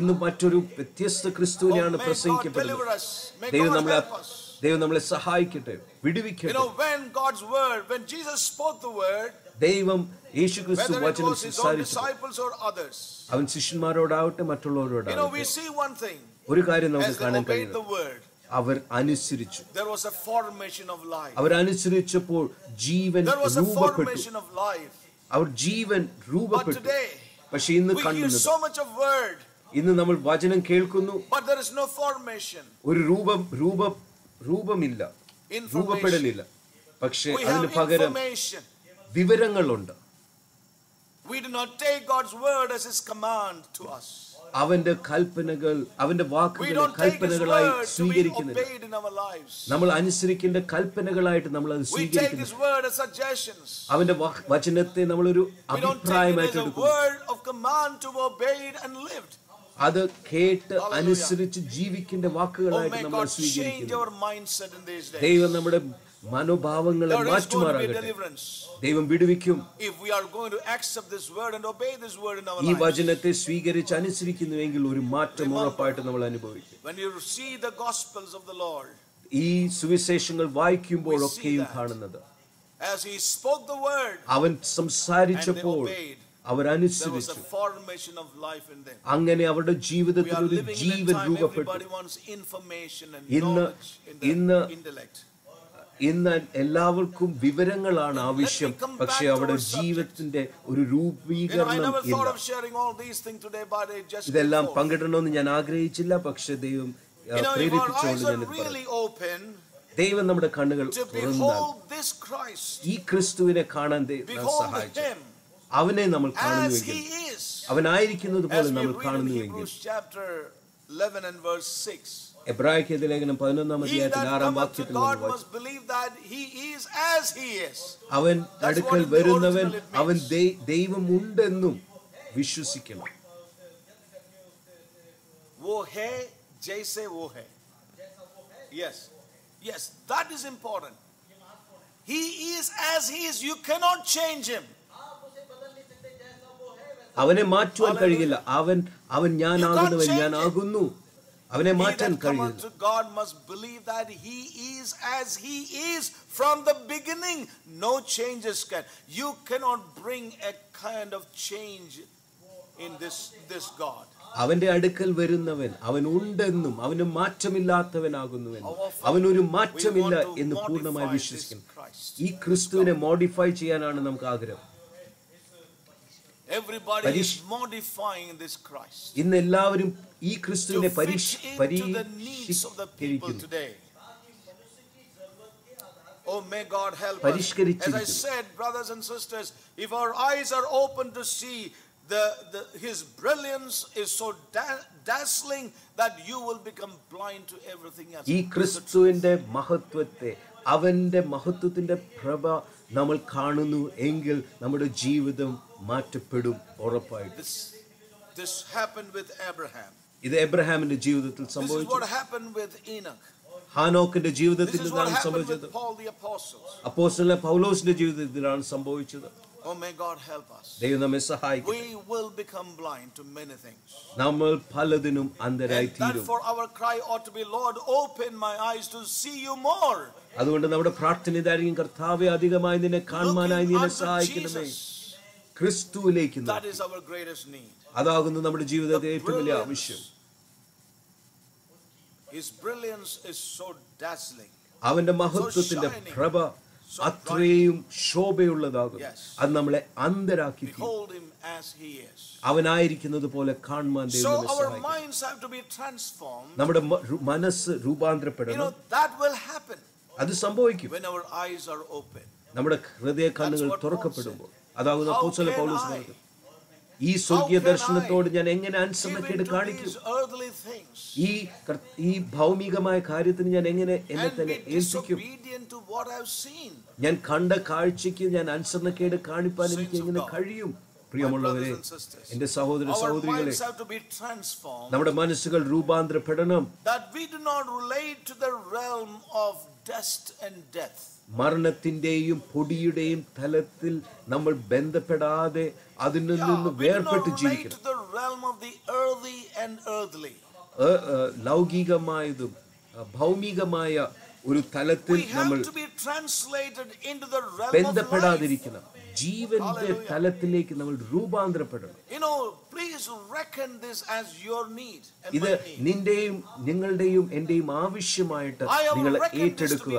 ഇന്ന് മറ്റൊരു വ്യത്യസ്ത ക്രിസ്തുവിനെയാണ് പ്രസംഗിക്കപ്പെടുന്നത്. ദൈവം നമ്മളെ സഹായിക്കട്ടെ, വിടുവിക്കട്ടെ. ദൈവം യേശുക്രിസ്തു വചനം സംസാരിച്ചു, അവൻ ശിഷ്യന്മാരോടാവട്ടെ മറ്റുള്ളവരോടാവട്ടെ, ഒരു കാര്യം നമുക്ക് കാണാൻ കഴിയുന്നു, അവർ അനുസരിച്ചു. അവരനുസരിച്ചപ്പോൾ ജീവൻ രൂപപ്പെട്ടു, അവർ ജീവൻ രൂപപ്പെട്ടു. പക്ഷെ ഇന്ന് കാണുന്നത്, ഇന്ന് നമ്മൾ വചനം കേൾക്കുന്നു, ഒരു രൂപമില്ല, രൂപപ്പെടലില്ല. പക്ഷെ അതിന് പകരം വിവരങ്ങളുണ്ട്. അവന്റെ കൽപ്പനകൾ, അവന്റെ വാക്കുകളെ കൽപ്പനകളായി സ്വീകരിക്കുന്നില്ല. നമ്മൾ അനുസരിക്കേണ്ട കൽപ്പനകളായിട്ട് നമ്മൾ അത് സ്വീകരിക്കുന്നു. അവന്റെ വചനത്തെ നമ്മളൊരു അഭിപ്രായമായിട്ട് എടുക്കുന്നു. അത് കേട്ട് അനുസരിച്ച് ജീവിക്കേണ്ട വാക്കുകളായിട്ട് നമ്മൾ സ്വീകരിക്കുന്നു. ദൈവം നമ്മുടെ മനോഭാവങ്ങളെ മാറ്റുമാറാകട്ടെ. ദൈവം വിടുവിക്കും. ഈ വചനത്തെ സ്വീകരിച്ച് അനുസരിക്കുന്നുവെങ്കിൽ ഒരു മാറ്റം ഉറപ്പായിട്ട് നമ്മൾ അനുഭവിക്കും. ഈ സുവിശേഷങ്ങൾ വായിക്കുമ്പോഴൊക്കെയും കാണുന്നത്, അവൻ സംസാരിച്ചപ്പോൾ അവരനുസരിച്ചു. അങ്ങനെ അവരുടെ ജീവിതത്തിൽ ഒരു ജീവൻ രൂപപ്പെട്ടു. ഇന്ന് എല്ലാവർക്കും വിവരങ്ങളാണ് ആവശ്യം, പക്ഷെ അവരുടെ ജീവിതത്തിന്റെ ഒരു രൂപീകരണം ഇല്ല. ഇതെല്ലാം പങ്കിടണമെന്ന് ഞാൻ ആഗ്രഹിച്ചില്ല, പക്ഷെ ദൈവം പ്രേരിപ്പിച്ചുകൊണ്ട് ഞാൻ പറഞ്ഞു. ദൈവം നമ്മുടെ കണ്ണുകൾ തുറന്നാൽ ഈ ക്രിസ്തുവിനെ കാണാൻ ദൈവം സഹായിച്ചു. അവനെ നമ്മൾ കാണുന്നുവെങ്കിൽ, അവനായിരിക്കുന്നത് പോലെ നമ്മൾ കാണുന്നുവെങ്കിൽ, എബ്രായരുടെ ലേഖനം 11-ാം അധ്യായത്തിൽ 6-ാം വാക്യത്തിൽ അവൻ അടുക്കൽ വരുന്നവൻ അവൻ ദൈവമുണ്ടെന്നും വിശ്വസിക്കണം. അവനെ മാറ്റുവാൻ കഴിയില്ല. അവൻ ഞാനാകുന്നവൻ ഞാനാകുന്നു. അവനെ മാറ്റാൻ കഴിയില്ല. God must believe that he is as he is from the beginning. No changes can. You cannot bring a kind of change in this God. അവന്റെ അടുക്കൽ വരുന്നവൻ അവൻ ഉണ്ടെന്നും അവന് മാറ്റമില്ലാത്തവനാകുന്നുവെന്നും അവൻ ഒരു മാറ്റമില്ല എന്ന് പൂർണ്ണമായി വിശ്വസിക്കണം. ഈ ക്രിസ്തുവിനെ മോഡിഫൈ ചെയ്യാനാണ് നമുക്ക് ആഗ്രഹം. Everybody is modifying this Christ. ഇന്ന് എല്ലാവരും ഈ ക്രിസ്തുവിനെ പരിഷ്കരിച്ചിരിക്കുന്നു. As I said, brothers and sisters, if our eyes are open to see his brilliance is so dazzling that you will become blind to everything else. ഈ ക്രിസ്തുവിന്റെ മഹത്വത്തെ, അവന്റെ മഹത്വത്തിന്റെ പ്രഭ നമ്മൾ കാണുന്നു എങ്കിൽ നമ്മുടെ ജീവിതം മാറ്റപ്പെടും ഉറപ്പായിട്ട്. ഇത് എബ്രഹാമിന്റെ ജീവിതത്തിൽ സംഭവിച്ചു. ഹാനോക്കിന്റെ ജീവിതത്തിൽ നാം സംഭവിച്ചത്, അപ്പോസ്തലനായ പൗലോസിന്റെ ജീവിതത്തിൽ നാം സംഭവിച്ചത്. ദൈവം നമ്മെ സഹായിക്കട്ടെ. നമ്മൾ പലതിനും അന്ധരായി തീരും. അതുകൊണ്ട് നമ്മുടെ പ്രാർത്ഥന ഇതായിരിക്കും, കർത്താവേ അധികമായി നിന്നെ കാണാനായി നിന്നെ സഹായിക്കണമേ, ക്രിസ്തുവിലേക്ക്. അതാകുന്നു നമ്മുടെ ജീവിതത്തെ ഏറ്റവും വലിയ ആവശ്യം. അവന്റെ മഹത്വത്തിന്റെ പ്രഭ അത്രയും ശോഭയുള്ളതാകും, അത് നമ്മളെ അന്ധരാക്കി. അവനായിരിക്കുന്നത് പോലെ കാണുവാൻ ദൈവം സഹായിക്കും. നമ്മുടെ മനസ്സ് രൂപാന്തരപ്പെടണം. അത് സംഭവിക്കും നമ്മുടെ ഹൃദയ കണ്ണുകൾ തുറക്കപ്പെടുമ്പോൾ. അതാകുന്ന അപ്പോസ്തലൻ പൗലോസ് പറയുന്നത്, ഈ സ്വർഗീയ ദർശനത്തോട് ഞാൻ എങ്ങനെ അനുസരണക്കേട് കാണിക്കും? ഈ ഭൗമികമായ കാര്യത്തിന് ഞാൻ എങ്ങനെ എന്നെ തന്നെ ഏൽപ്പിക്കും? ഞാൻ കണ്ട കാഴ്ചയ്ക്ക് ഞാൻ അനുസരണക്കേട് കാണിപ്പാൻ എനിക്ക് എങ്ങനെ കഴിയും? പ്രിയമുള്ളവരെ, എന്റെ സഹോദര സഹോദരികളെ, നമ്മുടെ മനസ്സുകൾ രൂപാന്തരപ്പെടണം. മരണത്തിന്റെയും പൊടിയുടെയും തലത്തിൽ നമ്മൾ ബന്ധപ്പെടാതെ അതിൽ നിന്ന് വേർപെട്ട് ജീവിക്കണം. ലൗകികമായതും ഭൗമികമായ ഒരു തലത്തിൽ നമ്മൾ ബന്ധപ്പെടാതിരിക്കണം. ജീവന്റെ തലത്തിലേക്ക് നമ്മൾ രൂപാന്തരപ്പെടണം. ഇത് നിന്റെയും നിങ്ങളുടെയും എന്റെയും ആവശ്യമായിട്ട് നിങ്ങൾ ഏറ്റെടുക്കുക.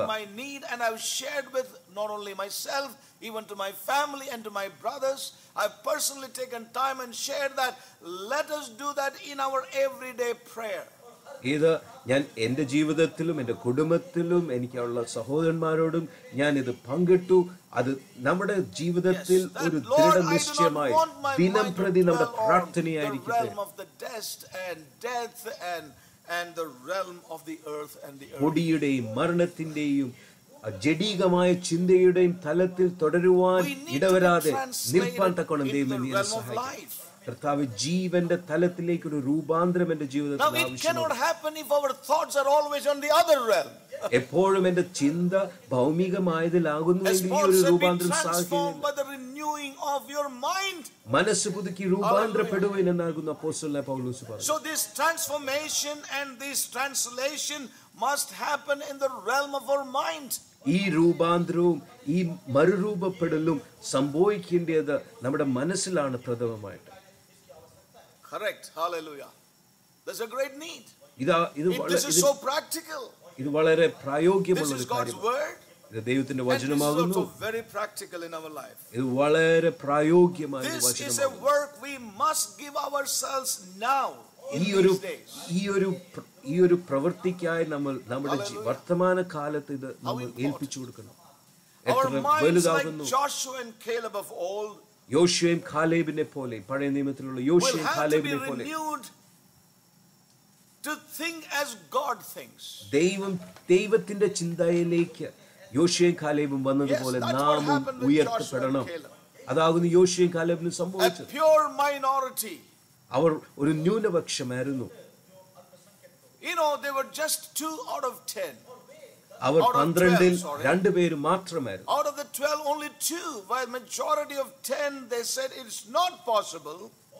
Not only myself, even to my family and to my brothers, I've personally taken time and shared that. Let us do that in our everyday prayer. ഇത് ഞാൻ എൻ്റെ ജീവിതത്തിലും എൻ്റെ കുടുംബത്തിലും എനിക്കുള്ള സഹോദരന്മാരോടും ഞാൻ ഇത് പങ്കിട്ടു. അത് നമ്മുടെ ജീവിതത്തിൽ ഒരു ദൃഢനിശ്ചയമായി ദിനം പ്രതി നമ്മുടെ പ്രാർത്ഥനയായിരിക്കട്ടെ. പൊടിയുടെയും മരണത്തിന്റെയും ജഡികമായ ചിന്തയുടെയും തലത്തിൽ തുടരുവാൻ ഇടവരാതെ നിൽപ്പാൻ തക്കോണം ദൈവം എന്നെ സഹായിക്കും. കർത്താവ്, ജീവന്റെ തലത്തിലേക്ക് ഒരു രൂപാന്തരം എന്റെ ജീവിതത്തിൽ. എപ്പോഴും എന്റെ ചിന്ത ഭൗമികമായതിലാകുന്നുവെങ്കിൽ ഈ ഒരു രൂപാന്തരം സാധിക്കില്ല. മനസ്സ് പുതുക്കി രൂപാന്തരപ്പെടുവാൻ എന്നാകുന്നു അപ്പോസ്തലനായ പൗലോസ് പറയുന്നത്. ഈ രൂപാന്തരവും ഈ മറുരൂപപ്പെടലും സംഭവിക്കേണ്ടത് നമ്മുടെ മനസ്സിലാണ് പ്രഥമമായിട്ട്. Correct. Hallelujah. There's a great need. This is so practical. ഇത് വളരെ പ്രായോഗികമുള്ള ഒരു കാര്യമാണ്. ഇത് ദൈവത്തിന്റെ വചനമാകുന്നു. Very practical in our life. ഇത് വളരെ പ്രായോഗികമായ ഒരു വചനമാണ്. This is a work we must give ourselves now. ഈ ഒരു പ്രവൃത്തിക്കായി നമ്മൾ നമ്മുടെ വർത്തമാന കാലത്ത് ഇത് നമ്മൾ ഏൽപ്പിച്ചു കൊടുക്കണം. വലുതാകുന്നു. യോശുവയും കാലേബിനെ പോലെ, പഴയ നിയമത്തിലുള്ള യോശുവയും കാലേബിനെ പോലെ ദൈവത്തിന്റെ ചിന്തയിലേക്ക് യോശുവയും കാലേബും വന്നതുപോലെ നാമും ഉയർത്തപ്പെടണം. അതാകുന്നു യോശുവയും കാലേബിനും സംഭവിച്ചത്. അവർ ഒരു ന്യൂനപക്ഷമായിരുന്നു. അവർ 12-ൽ 2 പേര് മാത്രമായിരുന്നു. Out of the 12 only 2, while majority of 10 they said it's not possible.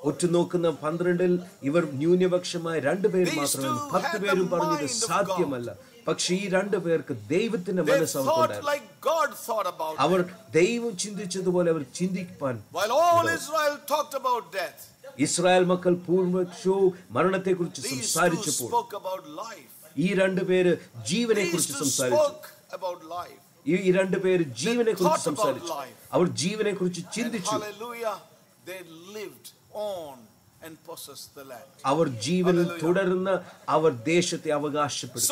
ഒറ്റുനോക്കുന്ന 12-ൽ ഇവർ ന്യൂനപക്ഷമായ 2 പേര് മാത്രമേ, 10 പേരും പറഞ്ഞത് സാധ്യമല്ല. പക്ഷേ ഈ 2 പേർക്ക് ദൈവത്തിന്റെ മനസ്സ് അവർക്ക്, അവർ ദൈവം ചിന്തിച്ചതുപോലെ അവർ ചിന്തിക്കാൻ. While all Israel talked about death. Israel മക്കൾ പൂർവ്വക്ഷവും മരണത്തെക്കുറിച്ച് സംസാരിച്ചപ്പോൾ ഈ 2 പേര് ജീവനെക്കുറിച്ച് സംസാരിച്ചു. ഈ 2 പേര് ജീവനെക്കുറിച്ച് സംസാരിച്ചു. അവർ ജീവനെക്കുറിച്ച് ചിന്തിച്ചു. അവർ ജീവനിൽ തുടർന്ന് അവർ ദേശത്തെ അവകാശപ്പെട്ടു.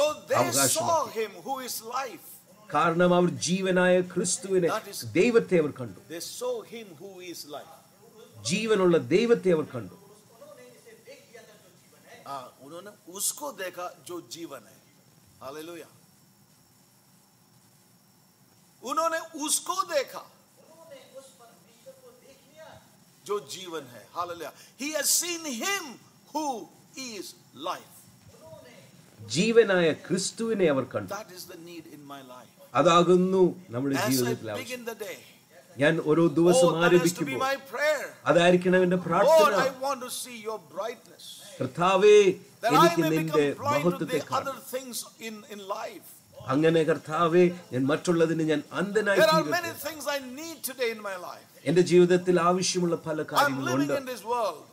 കാരണം അവർ ജീവനായ ക്രിസ്തുവിനെ, ദൈവത്തെ അവർ കണ്ടു. ജീവനുള്ള ദൈവത്തെ അവർ കണ്ടു. ജീവനായ ക്രിസ്തുവിനെ അവർ കണ്ടു. അതാകുന്നു നമ്മുടെ ജീവിതത്തിലെ ആവശ്യം. ഞാൻ ഓരോ ദിവസം ആരംഭിക്കുമ്പോൾ അതായിരിക്കണം എന്റെ പ്രാർത്ഥന. കർത്താവേ, എനിക്ക് നിന്റെ മഹത്വത്തെ കാണാം. അങ്ങനെ കർത്താവേ, ഞാൻ മറ്റുള്ളതിന് ഞാൻ അന്ധനായി എന്റെ ജീവിതത്തിൽ ആവശ്യമുള്ള പല കാര്യങ്ങളുണ്ട്.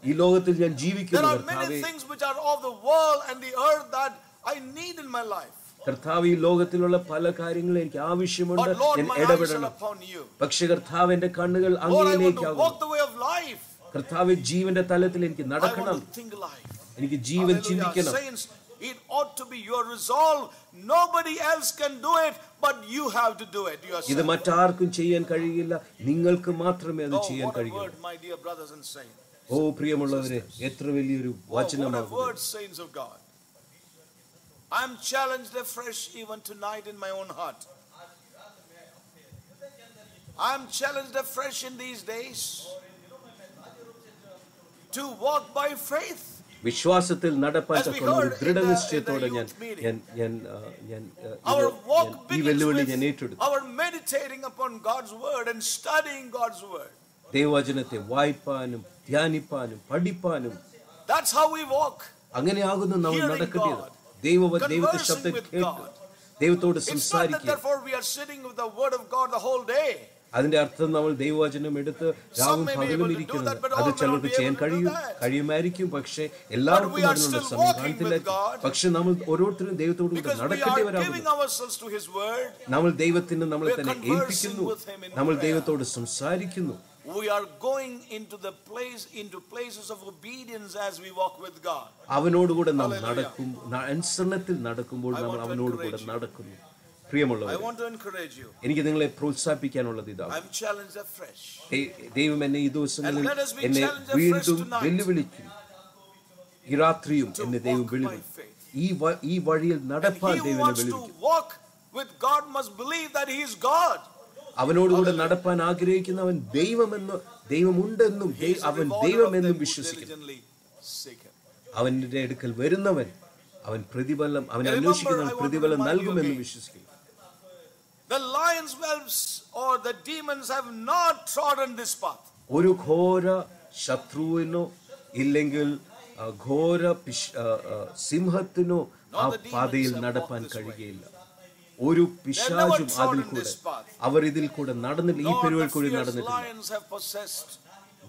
ഈ ലോകത്തിൽ ഞാൻ ജീവിക്കുന്നു കർത്താവേ. കർത്താവ്, ഈ ലോകത്തിലുള്ള പല കാര്യങ്ങളും എനിക്ക് ആവശ്യമുണ്ട്, ഞാൻ ഇടപെടണം. പക്ഷെ കർത്താവ്, എന്റെ കണ്ണുകൾ അങ്ങനെയാകുന്നു. കർത്താവ്, ജീവന്റെ തലത്തിൽ എനിക്ക് നടക്കണം, എനിക്ക് ജീവൻ ചിന്തിക്കണം. It ought to be your resolve. Nobody else can do it, but you have to do it yourself. ഇത് മറ്റാർക്കും ചെയ്യാൻ കഴിയില്ല, നിങ്ങൾക്ക് മാത്രമേ അത് ചെയ്യാൻ കഴിയൂ. My dear brothers and saints. ഓ പ്രിയമുള്ളവരെ, എത്ര വലിയൊരു വചനമാണ്. I am challenged afresh even tonight in my own heart. I am challenged afresh in these days to walk by faith. വിശ്വാസത്തിൽ നടപ്പാക്കുന്ന ഒരു ദൃഢനിശ്ചയത്തോടെ ഈ വെല്ലുവിളി ഞാൻ ഏറ്റെടുത്തു. ദൈവവചനത്തെ വായിപ്പാനും ധ്യാനിപ്പാനും പഠിപ്പാനും, അങ്ങനെയാകുന്നു നമ്മൾ നടക്കേണ്ടത്. ദൈവത്തെ ശബ്ദം കേൾക്കുക, ദൈവത്തോട് സംസാരിക്കുക. അതിന്റെ അർത്ഥം നമ്മൾ ദൈവവചനം എടുത്ത് രാവും പകലും ഇരിക്കുന്നത്. അത് ചിലർക്ക് ചെയ്യാൻ കഴിയുമായിരിക്കും, പക്ഷെ എല്ലാവർക്കും അതിനുള്ള സമയം കാണത്തില്ല. പക്ഷെ നമ്മൾ ഓരോരുത്തരും ദൈവത്തോട് കൂടെ നടക്കേണ്ടവരാകുന്നു. നമ്മൾ ദൈവത്തിന് നമ്മളെ തന്നെ ഏൽപ്പിക്കുന്നു, നമ്മൾ ദൈവത്തോട് സംസാരിക്കുന്നു. We are going into places of obedience as we walk with God. അവനോട് കൂടെ നാം നടക്കും, അനുസരണത്തിൽ നടക്കുമ്പോൾ നമ്മൾ അവനോട് കൂടെ നടക്കുന്നു. പ്രിയമുള്ളവരെ, എനിക്ക് നിങ്ങളെ പ്രോത്സാഹിപ്പിക്കാനുള്ളത് ഇതാണ്. ദൈവം എന്നെ ഈ ദിവസങ്ങളിൽ എന്നെ വീണ്ടും വെല്ലുവിളിക്കും. ഈ രാത്രിയും എന്നെ ദൈവം വെല്ലുവിളിക്കും. ഈ വഴിയിൽ നടപ്പാൻ ദൈവം എന്നെ വെല്ലുവിളിക്കും. അവനോടുകൂടെ നടപ്പാൻ ആഗ്രഹിക്കുന്ന അവൻ ദൈവമുണ്ടെന്നും അവൻ ദൈവമെന്നും വിശ്വസിക്കുന്നു. അവന്റെ അടുക്കൽ വരുന്നവൻ അവനെ അന്വേഷിക്കുന്നവൻ പ്രതിഫലം നൽകുമെന്ന് വിശ്വസിക്കുന്നു. ഒരു ഘോര ശത്രുവിനോ ഇല്ലെങ്കിൽ ഘോര സിംഹത്തിനോ ആ പാതയിൽ നടപ്പാൻ കഴിയുകയില്ല. ഒരു പിശാചും അതിൽ കൂടെ അവർ ഇതിൽ കൂടെ നടന്നില്ല. ഈ പെരുവൽ കൂടി നടന്നിട്ടില്ല.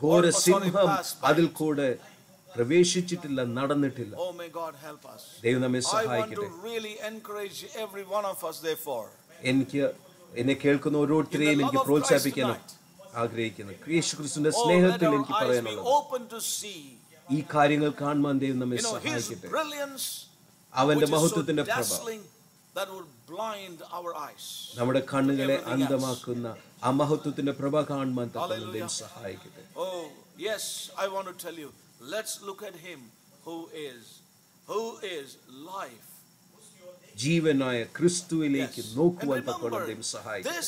ഘോര സിംഹം അതിൽ കൂടെ പ്രവേശിച്ചിട്ടില്ല, നടന്നിട്ടില്ല. ദൈവം നമ്മെ സഹായിക്കട്ടെ. എന്നെ കേൾക്കുന്ന ഓരോരുത്തരെയും എനിക്ക് പ്രോത്സാഹിപ്പിക്കാൻ ആഗ്രഹിക്കുന്നു. യേശുക്രിസ്തുവിന്റെ സ്നേഹത്തിൽ എനിക്ക് പറയാനുള്ളത്, ഈ കാര്യങ്ങൾ കാണുവാൻ ദൈവം നമ്മെ സഹായിക്കട്ടെ. അവന്റെ മഹത്വത്തിന്റെ പ്രഭാവം നമ്മുടെ കണ്ണുകളെ അന്ധമാക്കുന്ന ആ മഹത്വത്തിന്റെ പ്രഭ കാണുവാൻ ദൈവം സഹായിക്കട്ടെ. ജീവനായ ക്രിസ്തുവിലേക്ക് നോക്കുവാൻ ദൈവം സഹായിക്കട്ടെ.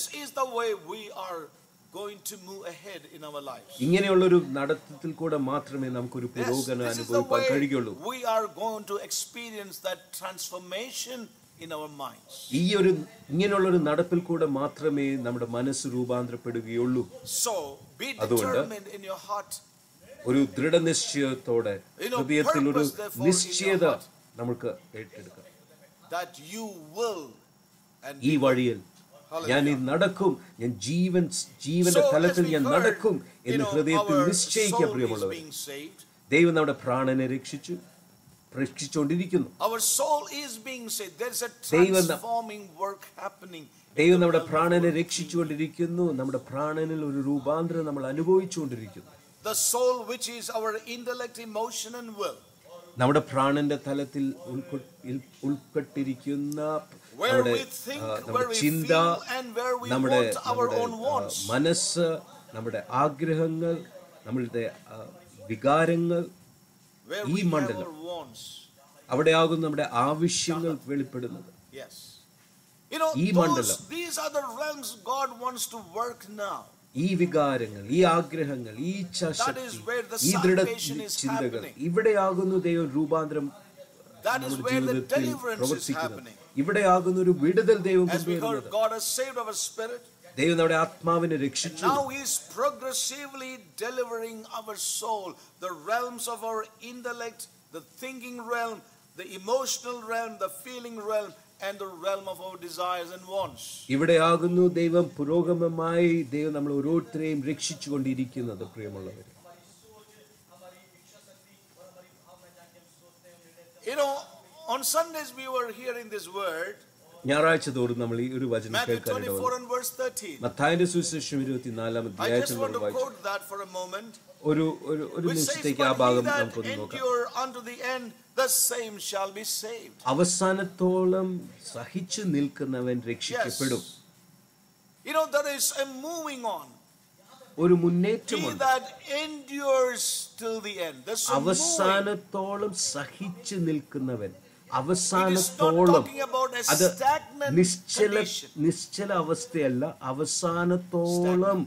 ഇങ്ങനെയുള്ളൊരു നടത്തത്തിൽ കൂടെ മാത്രമേ നമുക്കൊരു പുരോഗമനം അനുഭവിക്കാൻ കഴിയുള്ളൂ. ഇങ്ങനെയുള്ളൊരു നടപ്പിൽ കൂടെ മാത്രമേ നമ്മുടെ മനസ്സ് രൂപാന്തരപ്പെടുകയുള്ളൂ. അതുകൊണ്ട് ഒരു ദൃഢനിശ്ചയത്തോടെ ഹൃദയത്തിൽ ഒരു നിശ്ചയത നമുക്ക് ഏറ്റെടുക്കാം. ഈ വഴിയിൽ ഞാൻ നടക്കും, ഞാൻ ജീവന്റെ തലത്തിൽ ഞാൻ നടക്കും എന്ന് ഹൃദയത്തിൽ നിശ്ചയിക്കാൻ. പ്രിയമുള്ളവർ, ദൈവം നമ്മുടെ പ്രാണനെ രക്ഷിച്ചുകൊണ്ടിരിക്കുന്നു. ദൈവം നമ്മുടെ പ്രാണനെ രക്ഷിച്ചുകൊണ്ടിരിക്കുന്നു. നമ്മുടെ പ്രാണനിൽ ഒരു രൂപാന്തരം നമ്മൾ അനുഭവിച്ചുകൊണ്ടിരിക്കുന്നു. നമ്മുടെ പ്രാണന്റെ തലത്തിൽ ഉൾപ്പെട്ടിരിക്കുന്ന നമ്മുടെ ചിന്ത, നമ്മുടെ മനസ്സ്, നമ്മുടെ ആഗ്രഹങ്ങൾ, നമ്മളുടെ വികാരങ്ങൾ, ഈ മണ്ഡലം അവിടെയാകുന്നു നമ്മുടെ ആവശ്യങ്ങൾ വെളിപ്പെടുന്നത്. ഈ മണ്ഡലം, ഈ വികാരങ്ങൾ, ഈ ആഗ്രഹങ്ങൾ, ഈ ഇച്ഛാശക്തി, ഈ ദൃഢ ചിന്തകൾ, ഇവിടെയാകുന്നു ദൈവം രൂപാന്തരം That is where the deliverance is happening. As we heard, God has saved our spirit. ദൈവം നമ്മുടെ ആത്മാവിനെ രക്ഷിച്ചു. Now he is progressively delivering our soul, the realms of our intellect, the thinking realm, the emotional realm, the feeling realm, and the realm of our desires and wants. ഇവിടെ ആകുന്നു ദൈവം പുരോഗമമായി ദൈവം നമ്മളെ ഓരോരുത്തരെയും രക്ഷിച്ചുകൊണ്ടിരിക്കുന്നത് പ്രിയമുള്ളവരെ. You know, on Sundays we were hearing this word. ഞായറാഴ്ച തോറും നമ്മൾ ഈ ഒരു വചനം കേൾക്കാറുണ്ട്. മത്തായിയുടെ സുവിശേഷം 24-ാം അധ്യായത്തിൽ നമ്മൾ വായിക്കും. ഒരു ഒരു നിമിഷത്തേക്ക് ആ ഭാഗം നമുക്ക് നോക്കാം. അവസാനത്തോളം സഹിച്ചു നിൽക്കുന്നവൻ രക്ഷിക്കപ്പെടും. You know, there is a moving on. ഒരു മുന്നേറ്റമുണ്ട്. അവസാനത്തോളം സഹിച്ചു നിൽക്കുന്നവൻ, അവസാനത്തോളം, അത് നിശ്ചല അവസ്ഥയല്ല, അവസാനത്തോളം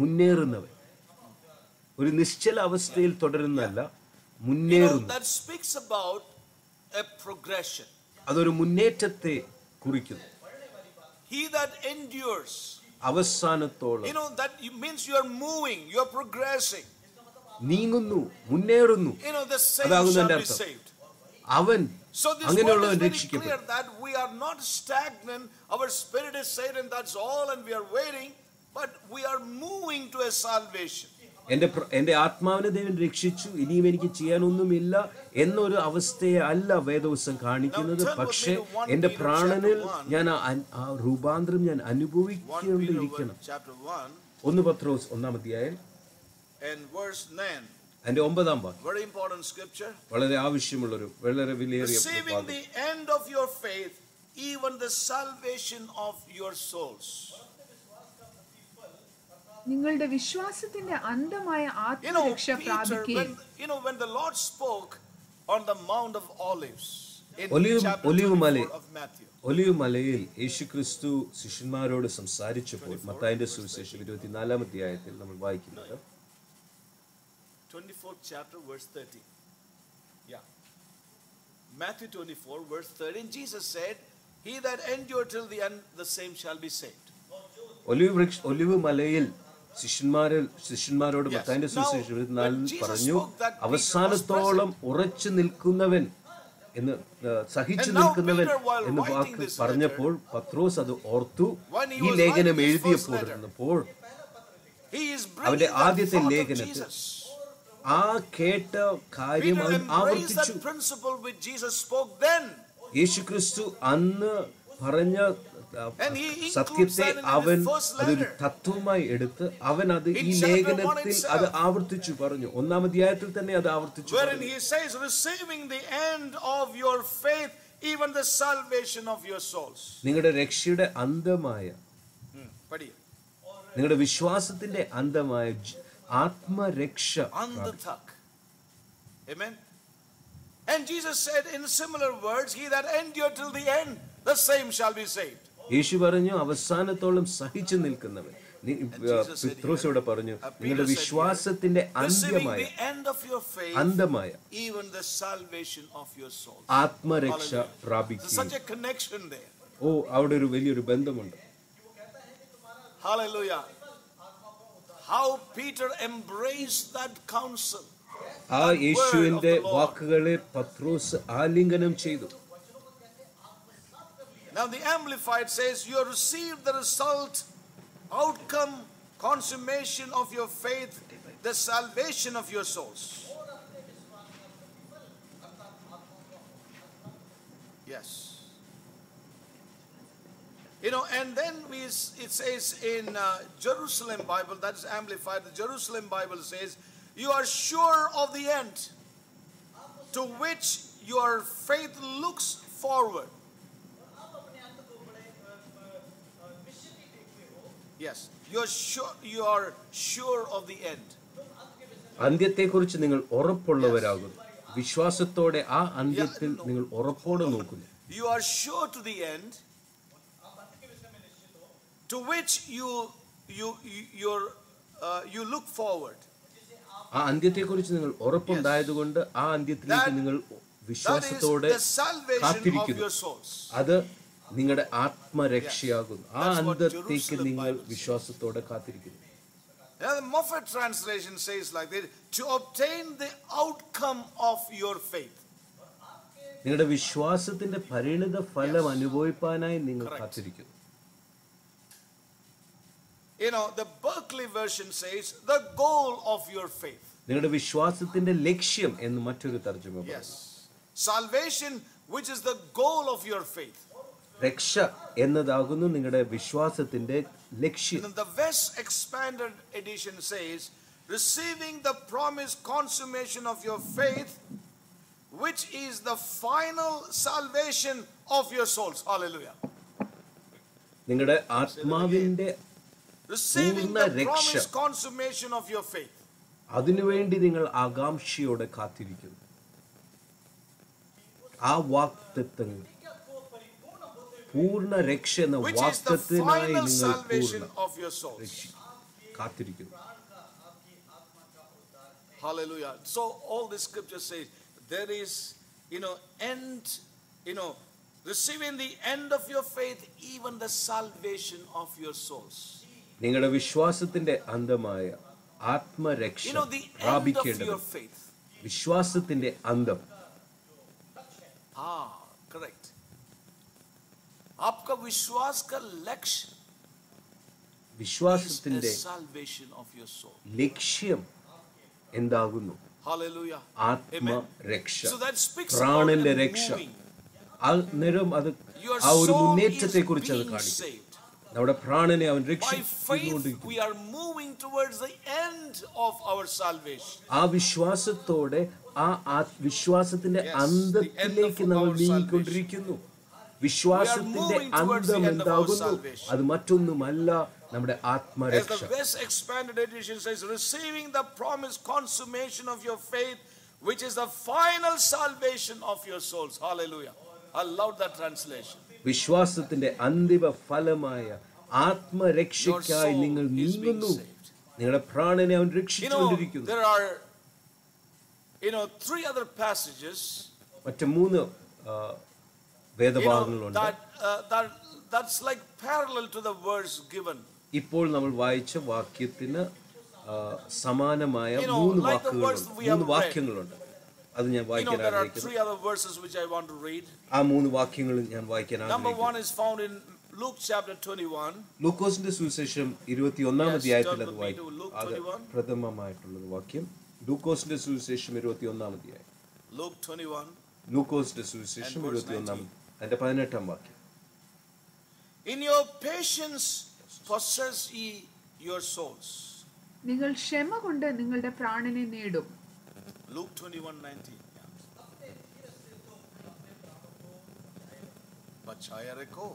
മുന്നേറുന്നവൻ, ഒരു നിശ്ചല അവസ്ഥയിൽ തുടരുന്നല്ല, മുന്നേറുന്നു. അതൊരു മുന്നേറ്റത്തെ കുറിക്കുന്നു. അവസാനത്തോളം നീങ്ങുന്നു, മുന്നേറുന്നു. അതാകുന്നു എന്റെ അർത്ഥം. അവൻ അങ്ങനെയുള്ളവൻ രക്ഷിക്കപ്പെടും. എന്റെ ആത്മാവിനെ ദൈവം രക്ഷിച്ചു, ഇനിയും എനിക്ക് ചെയ്യാനൊന്നുമില്ല എന്നൊരു അവസ്ഥയെ അല്ല വേദവസം കാണിക്കുന്നത്. പക്ഷേ എന്റെ പ്രാണനിൽ ഞാൻ ആ രൂപാന്തരം ഞാൻ അനുഭവിക്കേണ്ടിയിരിക്കണം. 1 Petrus 1 അധ്യായം and 9th verse, very important scripture, വളരെ ആവശ്യമുള്ള ഒരു വളരെ വിലയേറിയ ഭാഗം. Receiving the end of your faith, even the salvation of your souls. നിങ്ങളുടെ വിശ്വാസത്തിന്റെ അന്തമായ ആത്മരക്ഷ പ്രാപിക്കുക. You know, when the Lord spoke on the Mount of Olives in ഒലിവുമലയിൽ യേശുക്രിസ്തു ശിഷ്യന്മാരോട് സംസാരിച്ചപ്പോൾ മത്തായിയുടെ സുവിശേഷം 24-ാം അധ്യായത്തിൽ നമ്മൾ വായിക്കുന്നത് 24th chapter verse 13. Yeah, Matthew 24 verse 13. Jesus said, "He that endure till the end, the same shall be saved." ഒലിവുമലയിൽ ശിഷ്യന്മാരോട് മത്തായിയുടെ സുവിശേഷം 24-ൽ പറഞ്ഞു, അവസാനത്തോളം ഉറച്ചു നിൽക്കുന്നവൻ എന്ന്, സഹിച്ചു നിൽക്കുന്നവൻ എന്ന് വാക്ക് പറഞ്ഞപ്പോൾ പത്രോസ് അത് ഓർത്തു. ഈ ലേഖനം എഴുതിയപ്പോൾ അവന്റെ ആദ്യത്തെ ലേഖനത്തിൽ ആ കേട്ട കാര്യം അവൻ ആവർത്തിച്ചു. യേശുക്രിസ്തു അന്ന് പറഞ്ഞ സത്യത്തെ അവൻ അതൊരു തത്വമായി എടുത്ത് അവൻ അത് ഈ ലേഖനത്തിൽ അത് ആവർത്തിച്ചു പറഞ്ഞു. 1st അധ്യായത്തിൽ തന്നെ അത് ആവർത്തിച്ചു. നിങ്ങളുടെ രക്ഷയുടെ അന്തമായ, നിങ്ങളുടെ വിശ്വാസത്തിന്റെ അന്തമായ ആത്മരക്ഷ. Amen. And Jesus said in similar words, he that endure till the end, the same shall be saved. യേശു പറഞ്ഞു, അവസാനത്തോളം സഹിച്ചു നിൽക്കുന്നവൻ. പത്രോസിനോട് പറഞ്ഞു, നിങ്ങളുടെ വിശ്വാസത്തിന്റെ അന്തമായ ആത്മരക്ഷ പ്രാപിക്കുക. ഓ, അവിടെ ഒരു വലിയൊരു ബന്ധമുണ്ട്. Hallelujah. How Peter embraced that counsel. ആ യേശുവിന്റെ വാക്കുകളെ പത്രോസ് ആലിംഗനം ചെയ്തു. Now the Amplified says, you received the result, outcome, consummation of your faith, the salvation of your souls. Yes. You know, and then it says in Jerusalem Bible, that is Amplified, the Jerusalem Bible says, you are sure of the end to which your faith looks forward. Yes, you are sure of the end. അന്ത്യത്തെക്കുറിച്ച് നിങ്ങൾ ഉറപ്പുള്ളവരാകുന്നു. വിശ്വാസത്തോടെ ആ അന്ത്യത്തിൽ നിങ്ങൾ ഉറപ്പോടെ നോക്കുന്നു. You are sure to the end, to which you look forward. ആ അന്ത്യത്തെക്കുറിച്ച് നിങ്ങൾ ഉറപ്പുണ്ടായതുകൊണ്ട് ആ അന്ത്യത്തിലേക്ക് നിങ്ങൾ വിശ്വാസത്തോടെ കാത്തിരിക്കുന്നു. അത് നിങ്ങളുടെ ആത്മരക്ഷയാകുന്നു. ആ അന്ത്യത്തേക്ക് നിങ്ങൾ വിശ്വാസത്തോടെ കാത്തിരിക്കുന്നു. The Moffat translation says like this: to obtain the outcome of your faith. നിങ്ങളുടെ വിശ്വാസത്തിന്റെ പരിണിത ഫലം അനുഭവിപ്പാനായി നിങ്ങൾ കാത്തിരിക്കുന്നു. You know, the Berkeley version says the goal of your faith. നിങ്ങളുടെ വിശ്വാസത്തിന്റെ ലക്ഷ്യം എന്ന് മറ്റൊരു തർജ്ജമ പറയുന്നു. Yes. Salvation, which is the goal of your faith. രക്ഷ എന്നതാകുന്നു നിങ്ങളുടെ വിശ്വാസത്തിന്റെ ലക്ഷ്യം. The West expanded edition says receiving the promised consummation of your faith, which is the final salvation of your souls. Hallelujah. നിങ്ങളുടെ ആത്മാവിന്റെ receiving the promised consummation of your faith. അതിനുവേണ്ടി നിങ്ങൾ ആകാംക്ഷയോടെ കാത്തിരിക്കുന്നു. ആ വാഗ്ദത്തം പൂർണ്ണ രക്ഷ എന്ന വാഗ്ദത്തത്തിനായി നിങ്ങൾ കാത്തിരിക്കുന്നു. Hallelujah. So all the scripture says there is, you know, end, you know, receiving the end of your faith, even the salvation of your souls. നിങ്ങളുടെ വിശ്വാസത്തിന്റെ അന്തമായ ആത്മരക്ഷ പ്രാപിക്കേണ്ടത് വിശ്വാസത്തിന്റെ അന്തം. കറക്റ്റ്. आपका विश्वास का लक्ष्य വിശ്വാസത്തിന്റെ സാൽവേഷൻ ഓഫ് യുവർ സോൾ ലക്ഷ്യം എന്താകുന്നു? ഹല്ലേലൂയ. ആത്മരക്ഷ. സോ ദാറ്റ് സ്പീക്സ് പ്രാണന്റെ രക്ഷ. അന്നേരം അത് ആ ഒരു മുന്നേറ്റത്തെക്കുറിച്ച് അത് കാണിക്കുന്നു. നമ്മുടെ പ്രാണനെ അവൻ രക്ഷിച്ചുകൊണ്ടിരിക്കുന്നു. We are moving towards the end of our salvation. ആ വിശ്വാസത്തോടെ ആ വിശ്വാസത്തിന്റെ അന്തത്തിലേക്ക് നമ്മൾ നീങ്ങിക്കൊണ്ടിരിക്കുന്നു. വിശ്വാസത്തിന്റെ അന്തം എന്താകുന്നു? അത് മറ്റൊന്നുമല്ല, നമ്മുടെ ആത്മരക്ഷ. The West expanded edition says receiving the promised consummation of your faith, which is the final salvation of your souls. Hallelujah. I love that translation. വിശ്വാസത്തിന്റെ അന്തിമ ഫലമായ ആത്മരക്ഷയ്ക്കായി നിങ്ങൾ നീങ്ങുന്നു. നിങ്ങളുടെ പ്രാണനെ അവൻ രക്ഷിച്ചുകൊണ്ടിരിക്കുന്നു. There are, you know, three other passages. മറ്റ് മൂന്ന് വേദഭാഗങ്ങളുണ്ട്. That's like parallel to the verse given. ഇപ്പോൾ നമ്മൾ വായിച്ച വാക്യത്തിന് സമാനമായ മൂന്ന് വാക്യങ്ങളുണ്ട്. അത് ഞാൻ വായിക്കാൻ ആഗ്രഹിക്കുന്നു. ആ മൂന്ന് വാക്യങ്ങൾ ഞാൻ വായിക്കാൻ ആഗ്രഹിക്കുന്നു. Luke chapter 21. ലൂക്കോസിന്റെ സുവിശേഷം 21 അധ്യായത്തിൽ അത് വായിക്കും. പ്രഥമമായിട്ടുള്ള വാക്യം ലൂക്കോസിന്റെ സുവിശേഷം 21 അധ്യായം. Luke 21. ലൂക്കോസിന്റെ സുവിശേഷം 21 അതിന്റെ 18 വാക്യം. In your patience possess ye your souls. നിങ്ങൾ ക്ഷമ കൊണ്ട് നിങ്ങളുടെ പ്രാണനെ നേടും. Luke 21:19. बचाया रखो.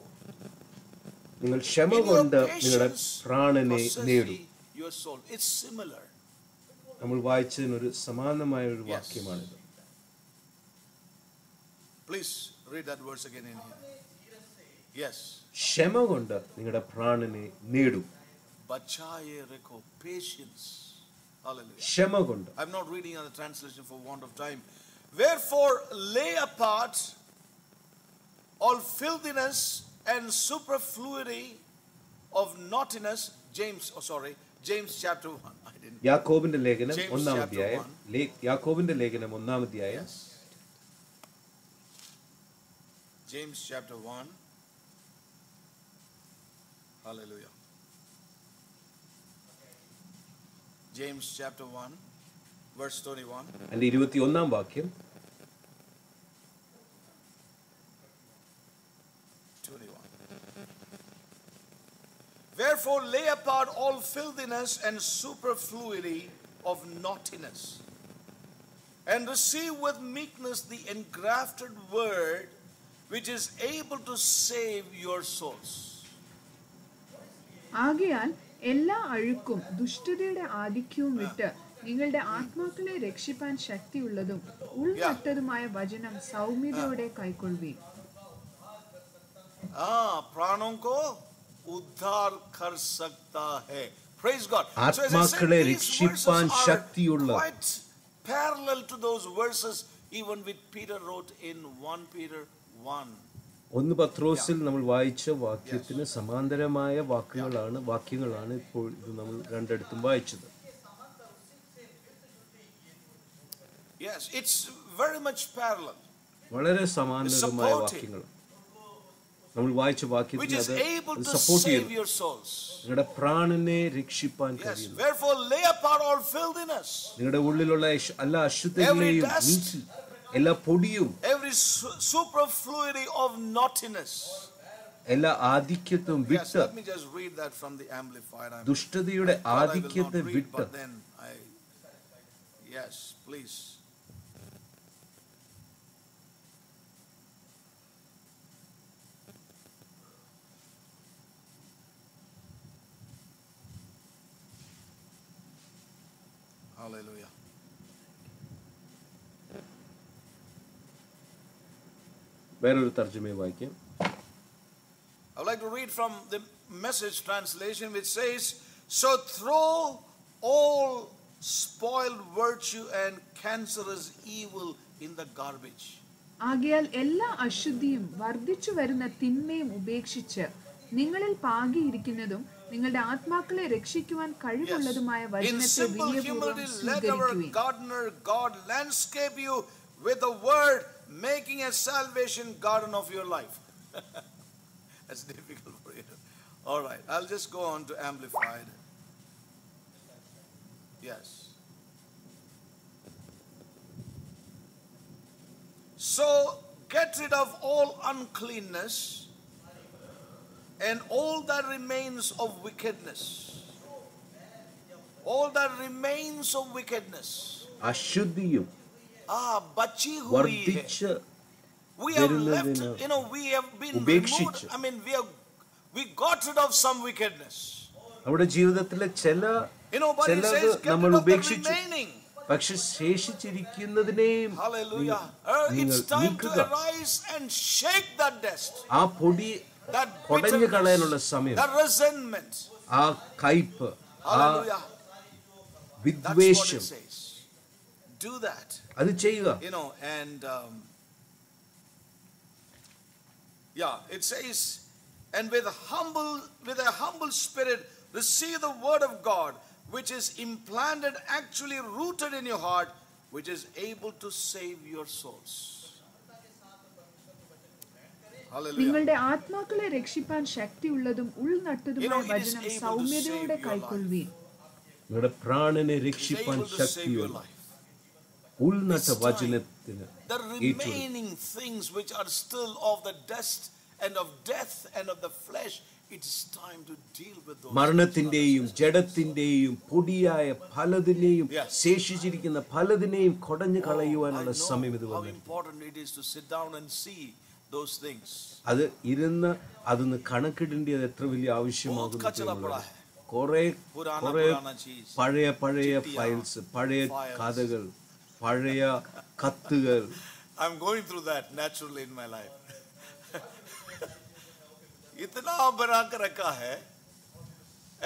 നിങ്ങൾ ക്ഷമ കൊണ്ട് നിങ്ങളുടെ പ്രാണനെ നേടും. Your soul is similar. നമ്മൾ വായിച്ചതിന് ഒരു സമാനമായ ഒരു വാക്യമാണ് ഇത്. Please read that verse again in here. Yes. ക്ഷമ കൊണ്ട് നിങ്ങളുടെ പ്രാണനെ നേടും. बचाया रखो. Patience. Shema Gunda. I'm not reading another translation for want of time. Wherefore lay apart all filthiness and superfluity of naughtiness. James chapter 1. I didn't. Jacobinte leganam 1th adhyayam. Jacobinte leganam 1th adhyayam. James chapter 1. Hallelujah. James chapter 1 verse 21 and 21th vakyam 21. Wherefore lay apart all filthiness and superfluity of naughtiness, and receive with meekness the engrafted word, which is able to save your souls. Aagiyal എല്ലാ അഴുക്കും ദുഷ്ടതയുടെ ആധിക്യവും വിട്ട് നിങ്ങളുടെ ആത്മാക്കളെ രക്ഷിപ്പാൻ ശക്തിയുള്ളതും ഉൾപ്പെട്ടതുമായ വചനം സൗമ്യതയോടെ കൈക്കൊള്ളുവീൻ. ആ പ്രാണോം കോ ഉദ്ധാർ കർ സക്താ high. ആത്മാക്കളെ രക്ഷിപ്പാൻ ശക്തിയുള്ള ഒന്ന് പത്രോസിൽ നമ്മൾ വായിച്ച വാക്യത്തിന് സമാന്തരമായ വാക്യങ്ങളാണ് ഇപ്പോൾ ഇത് നമ്മൾ രണ്ടിടത്തും വായിച്ചത്. വളരെ സമാന്തരമായ വാക്യങ്ങൾ നമ്മൾ വായിച്ച വാക്യത്തിന് അത് സപ്പോർട്ട് ചെയ്യുന്നു. നിങ്ങളുടെ പ്രാണനെ രക്ഷിപ്പാൻ കഴിയുന്നു. നിങ്ങളുടെ ഉള്ളിലുള്ള എല്ലാ അശുദ്ധതകളെയും നീക്കി എല്ലാ പൊടിയും എല്ലാ ആധിക്യത്വം വിട്ട് ദുഷ്ടതയുടെ ആധിക്യത്തെ വിട്ട് Hallelujah. വേറൊരു തർജ്ജമ വാക്യം. I would like to read from the Message translation which says, so throw all spoiled virtue and cancerous evil in the garbage. ആകയാൽ എല്ലാ അശുദ്ധിയും വർദ്ധിച്ചു വരുന്ന തിന്മയും ഉപേക്ഷിച്ച് നിങ്ങളിൽ പാകിയിരിക്കുന്നതും നിങ്ങളുടെ ആത്മാക്കളെ രക്ഷിക്കുവാൻ കഴിവുള്ളതുമായ വചനത്തെ വിനയപൂർവ്വം സ്വീകരിക്കുവിൻ. Making a salvation garden of your life. That's difficult for you. All right, I'll just go on to Amplified. Yes. So get rid of all uncleanness and all that remains of wickedness. All that remains of wickedness. Ashuddhiyum. വർദ്ധിച്ച് ഉപേക്ഷിച്ച് നമ്മുടെ ജീവിതത്തിലെ ചിലത് നമ്മൾ ഉപേക്ഷിച്ചു, പക്ഷെ ശേഷിച്ചിരിക്കുന്നതിനെയും ആ പൊടി കൊടഞ്ഞു കളയാനുള്ള സമയം, ആ കയ്പ്, ആ വിദ്വേഷം. Do that. You know, and yeah, it says, and with a humble spirit, receive the word of God, which is implanted, actually rooted in your heart, which is able to save your souls. Hallelujah. നിങ്ങളുടെ ആത്മാക്കളെ രക്ഷിപ്പാൻ ശക്തിയുള്ളതും ഉൾനട്ടതുമായ വചനം സൗമ്യതയോടെ കൈക്കൊള്ളുവിൻ. നിങ്ങളുടെ പ്രാണനെ രക്ഷിപ്പാൻ ശക്തിയുള്ള ഉൾനട്ട വചനത്തിന് മരണത്തിന്റെയും ജഡത്തിന്റെയും പൊടിയായ പലതിനെയും ശേഷിച്ചിരിക്കുന്ന പലതിനെയും കൊടഞ്ഞു കളയുവാനുള്ള സമയം ഇത് വന്നു. അത് ഇരുന്ന് അതൊന്ന് കണക്കിടേണ്ടത് എത്ര വലിയ ആവശ്യമാകുന്നു. പഴയ ഫയൽസ്, പഴയ കഥകൾ, പഴയ കത്തുകൾ. I'm going through that naturally in my life. इतना बना कर रखा है,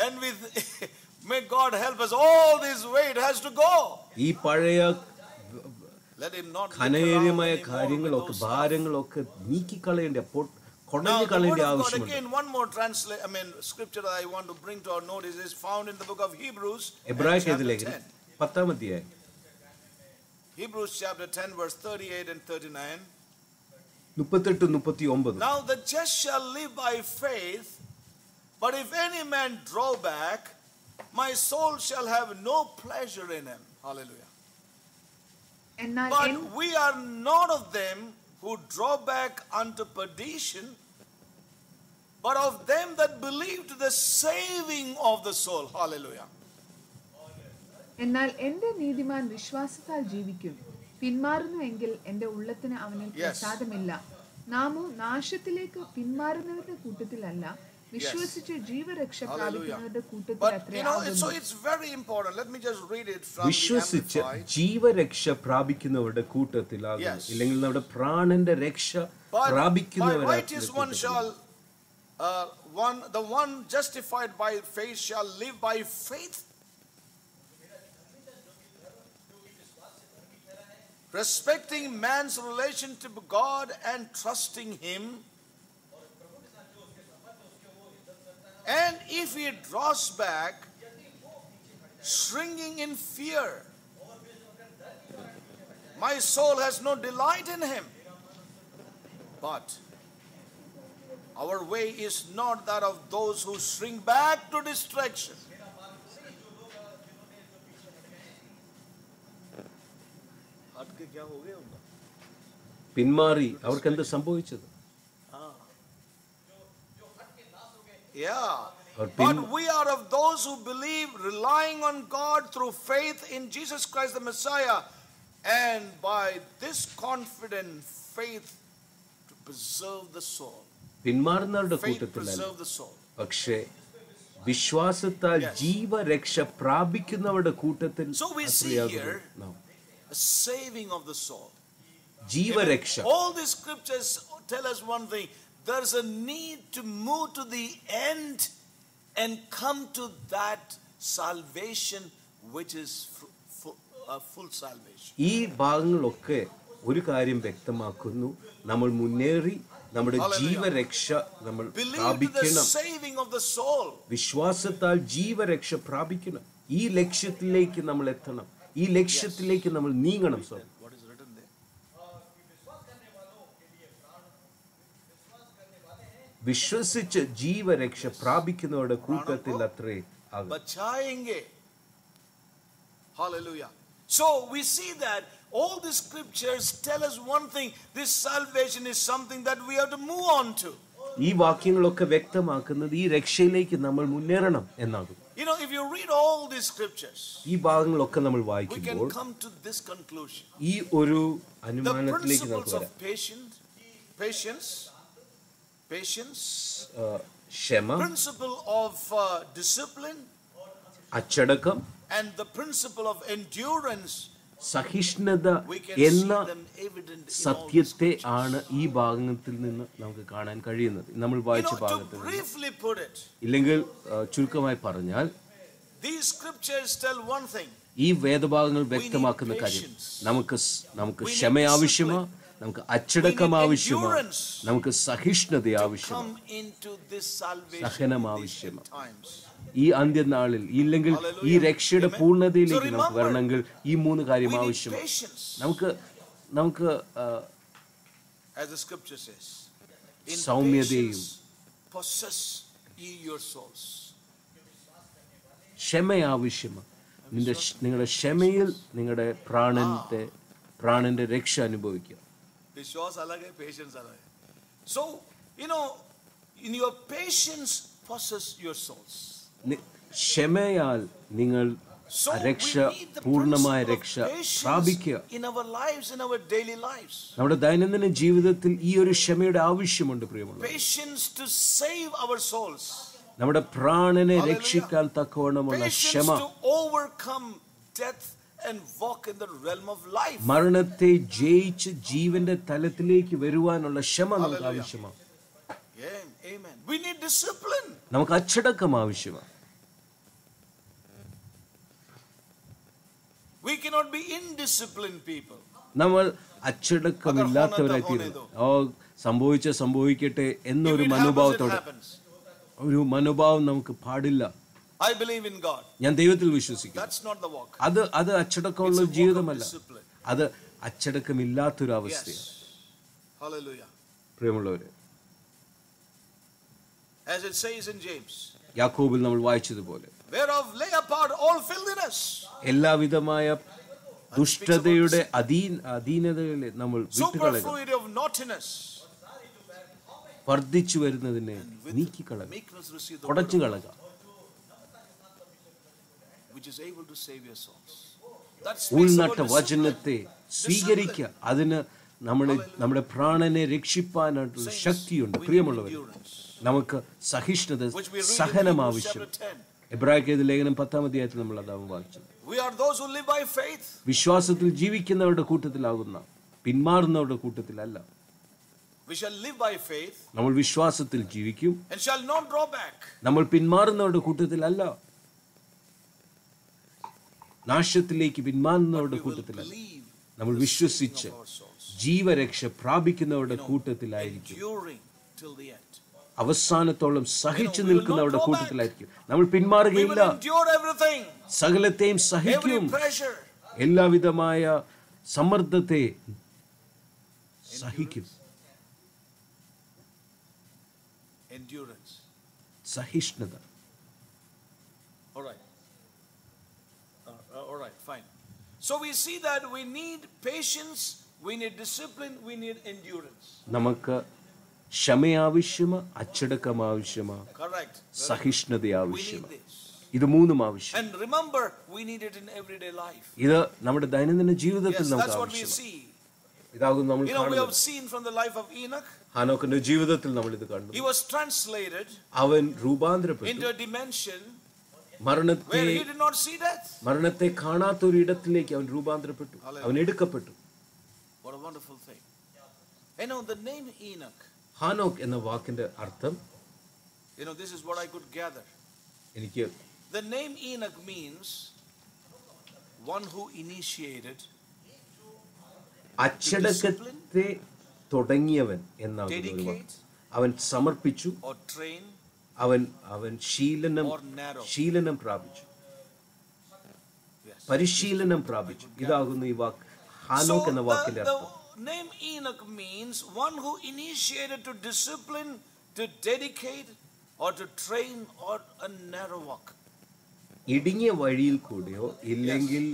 and with may God help us, all this weight has to go. ഈ പഴയ ഖനനീയമായ കാര്യങ്ങളൊക്കെ, ഭാരങ്ങളൊക്കെ നീക്കി കളയേണ്ട, കൊടഞ്ഞു കളയേണ്ട ആവശ്യമുണ്ട്. Again, one more translation, scripture that I want to bring to our notice is found in the book of Hebrews. എബ്രായരുടെ ലേഖനം 10-ാം അധ്യായം. Hebrews chapter 10 verse 38 and 39. 38-39. Now the just shall live by faith, but if any man draw back, my soul shall have no pleasure in him. Hallelujah. But we are not of them who draw back unto perdition, but of them that believe to the saving of the soul. Hallelujah. എന്നാൽ എന്റെ നീതിമാൻ വിശ്വാസത്താൽ ജീവിക്കും. പിന്മാറുന്നുവെങ്കിൽ എന്റെ ഉള്ളത്തിന് അവനിൽ പ്രസാദമില്ല. നാമോ നാശത്തിലേക്ക് പിന്മാറുന്നവരുടെ കൂട്ടത്തിലല്ല, വിശ്വസിച്ച് ജീവരക്ഷ പ്രാപിക്കുന്നവരുടെ കൂട്ടത്തിലാകുന്നു. വിശ്വസിച്ച് ജീവരക്ഷ പ്രാപിക്കുന്നവരുടെ കൂട്ടത്തിലാകുന്നു, ഇല്ലെങ്കിൽ നമ്മുടെ പ്രാണന്റെ രക്ഷ പ്രാപിക്കുന്നവരുടെ the one justified by faith shall live by faith. Respecting man's relation to God and trusting Him. And if he draws back, shrinking in fear, my soul has no delight in Him. But our way is not that of those who shrink back to distraction. Pinmari, our kanda sambhovichadu. Yeah. But we are of those who believe, relying on God through faith in Jesus Christ the Messiah, and by this confident faith to preserve the soul. Faith preserve the soul. Akshay. Vishwasata Jeeva Reksha Prabhikinavada Kootatil. So we see here a saving of the soul. Jeeva Reksha. All these scriptures tell us one thing. There is a need to move to the end and come to that salvation which is full salvation. Believe the saving of the soul. What is written there? Vishwasicha Jeeva Reksha Prabhikinoda Kootatilatre. Bachayenge. Hallelujah. So we see that all the scriptures tell us one thing. This salvation is something that we have to move on to. You know, if you read all these scriptures, we can come to this conclusion. The principles of patience, Shema, principle of discipline, Achadakam, and the principle of endurance, Sahishnada, Ella, Satyate, Ana, Ibagantil, Namakaran Karina, Namalvaichabagat. To briefly put it, Ilingal Churkamai Paranyal, these scriptures tell one thing. E Vedabagan Bektamakana Karim, Namakas Shema Avishima. We need endurance to come into this salvation in these end times. Hallelujah. So remember, we need patience. As the scripture says, in patience, possess ye your souls. So, you know, in your patience, possess your souls. So, we need the principle of patience in our lives, in our daily lives. Patience to save our souls. Hallelujah. Patience to overcome death and walk in the realm of life. Hallelujah. Yeah, amen. We need discipline. We cannot be indisciplined people. I believe in God. That's not the walk. It's a walk of discipline. Yes. Hallelujah. As it says in James, whereof lay apart all filthiness. Superfluity of naughtiness. And with meekness receive the word of God, which is able to save your souls. That speaks about discipline. We are those who live by faith. We shall live by faith. നമ്മൾ വിശ്വാസത്തിൽ ജീവിക്കും. And shall not draw back. നമ്മൾ പിന്മാറുന്നവരുടെ കൂട്ടത്തിലല്ല. നാശത്തിലേക്ക് പിന്മാറുന്നവരുടെ കൂട്ടത്തിലല്ല. നമ്മൾ വിശ്വസിച്ച് ജീവരക്ഷ പ്രാപിക്കുന്നവരുടെ കൂട്ടത്തിലായിരിക്കും. അവസാനത്തോളം സഹിച്ചു നിൽക്കുന്നവരുടെ കൂട്ടത്തിലായിരിക്കും. നമ്മൾ പിന്മാറുകയില്ല. സകലത്തെയും സഹിക്കും. എല്ലാവിധമായ സമ്മർദ്ദത്തെ സഹിക്കും. സഹിഷ്ണുത. So we see that we need patience, we need discipline, we need endurance. നമുക്ക് ക്ഷമ ആവശ്യമാണ്, അച്ചടക്കം ആവശ്യമാണ്, സഹിഷ്ണുത ആവശ്യമാണ്. ഇത് മൂന്നും ആവശ്യം. And remember, we need it in everyday life. ഇത് നമ്മുടെ ദൈനംദിന ജീവിതത്തിൽ നമുക്ക് ആവശ്യമാണ്. ഇതാകുന്നു നമ്മൾ കാണുന്നത്. We have seen from the life of Enoch. ഹനോക്കിന്റെ ജീവിതത്തിൽ നമ്മൾ ഇത് കണ്ടു. He was translated. അവൻ രൂപാന്തരപ്പെട്ടു. Into a dimension. മരണത്തെ കാണാത്ത ഒരിടത്തിലേക്ക് അവൻ രൂപാന്തരപ്പെട്ടു, അവൻ എടുക്കപ്പെട്ടു. ഹാനോക്ക് എന്ന വാക്കിന്റെ അർത്ഥം എനിക്ക് അച്ചടക്കത്തെ തുടങ്ങിയവൻ എന്നാണ്. അവൻ സമർപ്പിച്ചു, അവൻ അവൻ ശീലനം പ്രാപിച്ചു, പരിശീലനം പ്രാപിച്ചു. ഇതാകുന്നു ഈ വാക്ക് ഹാനോക്ക് എന്ന വാക്കിന്റെ അർത്ഥം. Name Enoch means one who initiated to discipline, to dedicate or to train or a narrow walk. ഇടുങ്ങിയ വഴിയിൽ കൂടിയോ ഇല്ലെങ്കിൽ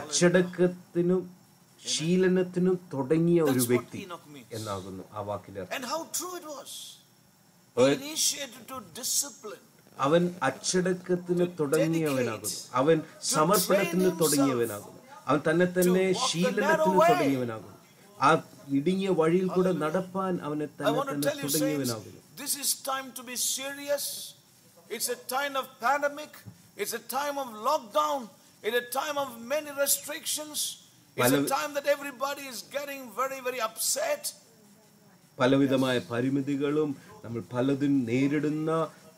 അച്ചടക്കത്തിനും ശീലനത്തിനും തുടങ്ങിയ ഒരു വ്യക്തി എന്നാകുന്നു ആ വാക്കിന്റെ അർത്ഥം. അവൻ അച്ചടക്കത്തിന് തുടങ്ങിയവനാകുന്നു, അവൻ സമർപ്പണത്തിന് തുടങ്ങിയവനാകുന്നു, അവൻ തന്നെ തന്നെ ശീലനത്തിന് തുടങ്ങിയവനാകുന്നു. ആ ഇടുങ്ങിയ വഴിയിൽ കൂടെ നടപ്പാൻ അവനെ തന്നെ തന്നെ തുടങ്ങിയവനാകുന്നു. It's a time that everybody is getting very, very upset. പലവിധമായ പരിമിതികളും നമ്മൾ പലതും നേരിടുന്ന,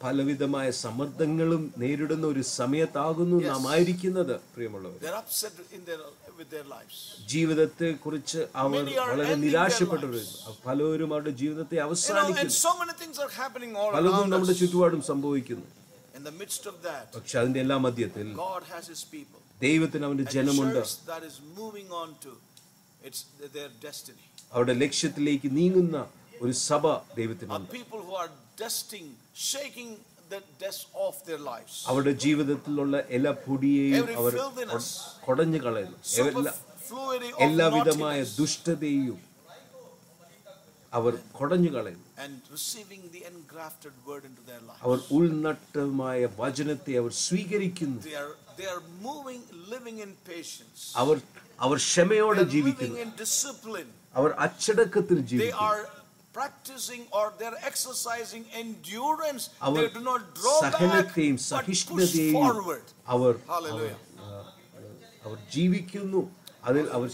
പലവിധമായ സമ്മർദ്ദങ്ങളും നേരിടുന്ന ഒരു സമയത്താകുന്നു നാം ആയിരിക്കുന്നത് പ്രിയമുള്ളവർ. They're upset with their lives. ജീവിതത്തെ കുറിച്ച് അവർ വളരെ നിരാശപ്പെട്ടവരാണ്. പലരും അവരുടെ ജീവിതത്തെ അവസാനിപ്പിക്കുന്നു. പലതും നമ്മുടെ ചുറ്റുപാടും സംഭവിക്കുന്നു. പക്ഷെ അതിന്റെ എല്ലാ മധ്യത്തിൽ ദൈവത്തിന് അവന്റെ ജനമുണ്ട്. അവരുടെ ലക്ഷ്യത്തിലേക്ക് നീങ്ങുന്ന ഒരു സഭ ദൈവത്തിനുണ്ട്. അവരുടെ ജീവിതത്തിലുള്ള എല്ലാ പൊടിയെയും അവർ കൊടഞ്ഞു കളയുന്നു. എല്ലാവിധമായ ദുഷ്ടതയെയും അവർ കൊടഞ്ഞു കളയുന്നു. അവർ ഉൾനട്ടമായ വചനത്തെ അവർ സ്വീകരിക്കുന്നു. അവർ ക്ഷമയോടെ ജീവിക്കുന്നു. അവർ അച്ചടക്കത്തിൽ ജീവിക്കുന്നു. അവർ സഹനത്തെയും സഹിഷ്ണുതയെയും അവർ ജീവിക്കുന്നു. അതിൽ അവർ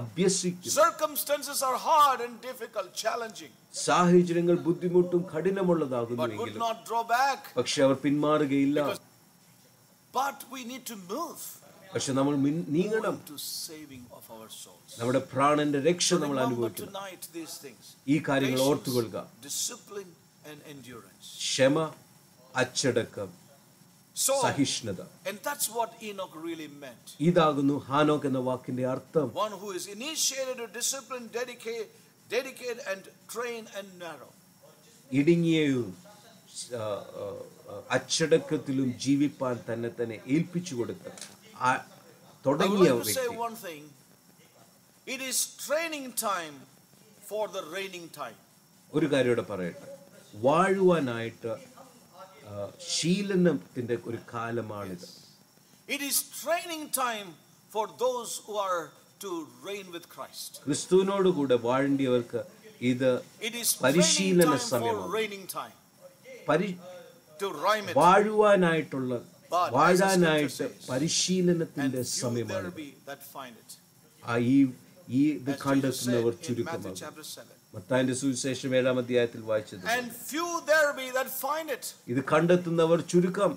Circumstances are hard and difficult, challenging. സാഹചര്യങ്ങൾ ബുദ്ധിമുട്ടും കഠിനമുള്ളതാകുന്നു. പക്ഷെ അവർ പിന്മാറുകയില്ല. പക്ഷെ നമ്മൾ നീങ്ങണം. നമ്മുടെ പ്രാണന്റെ രക്ഷ നമ്മൾ അനുഭവിക്കണം. ഈ കാര്യങ്ങൾ ഓർത്തുകൊള്ളുക. ക്ഷമ, അച്ചടക്കം, സഹിഷ്ണുത. ഇതാകുന്നു ഹാനോക്ക് എന്ന വാക്കിന്റെ അർത്ഥം. ഇടുങ്ങിയയും അച്ചടക്കത്തിലും ജീവിപ്പാൻ തന്നെ തന്നെ ഏൽപ്പിച്ചു കൊടുത്ത തുടങ്ങിയ ഒരു കാര്യോടെ പറയട്ടെ, വാഴുവാനായിട്ട് ശീലനത്തിന്റെ ഒരു കാലമാണിത്. ക്രിസ്തുവിനോട് കൂടെ വാഴേണ്ടിയവർക്ക് ഇത് പരിശീലന സമയമാണ്. വാഴാനായിട്ട് പരിശീലനത്തിന്റെ സമയമാണ്. ഈ കണ്ടെത്തുന്നവർ അവർ ചുരുക്കമാകും. മത്തായിയുടെ സുവിശേഷം 7-ാം അധ്യായത്തിൽ വായിച്ചത് ഇത് കണ്ടെത്തുന്നവർ ചുരുക്കം.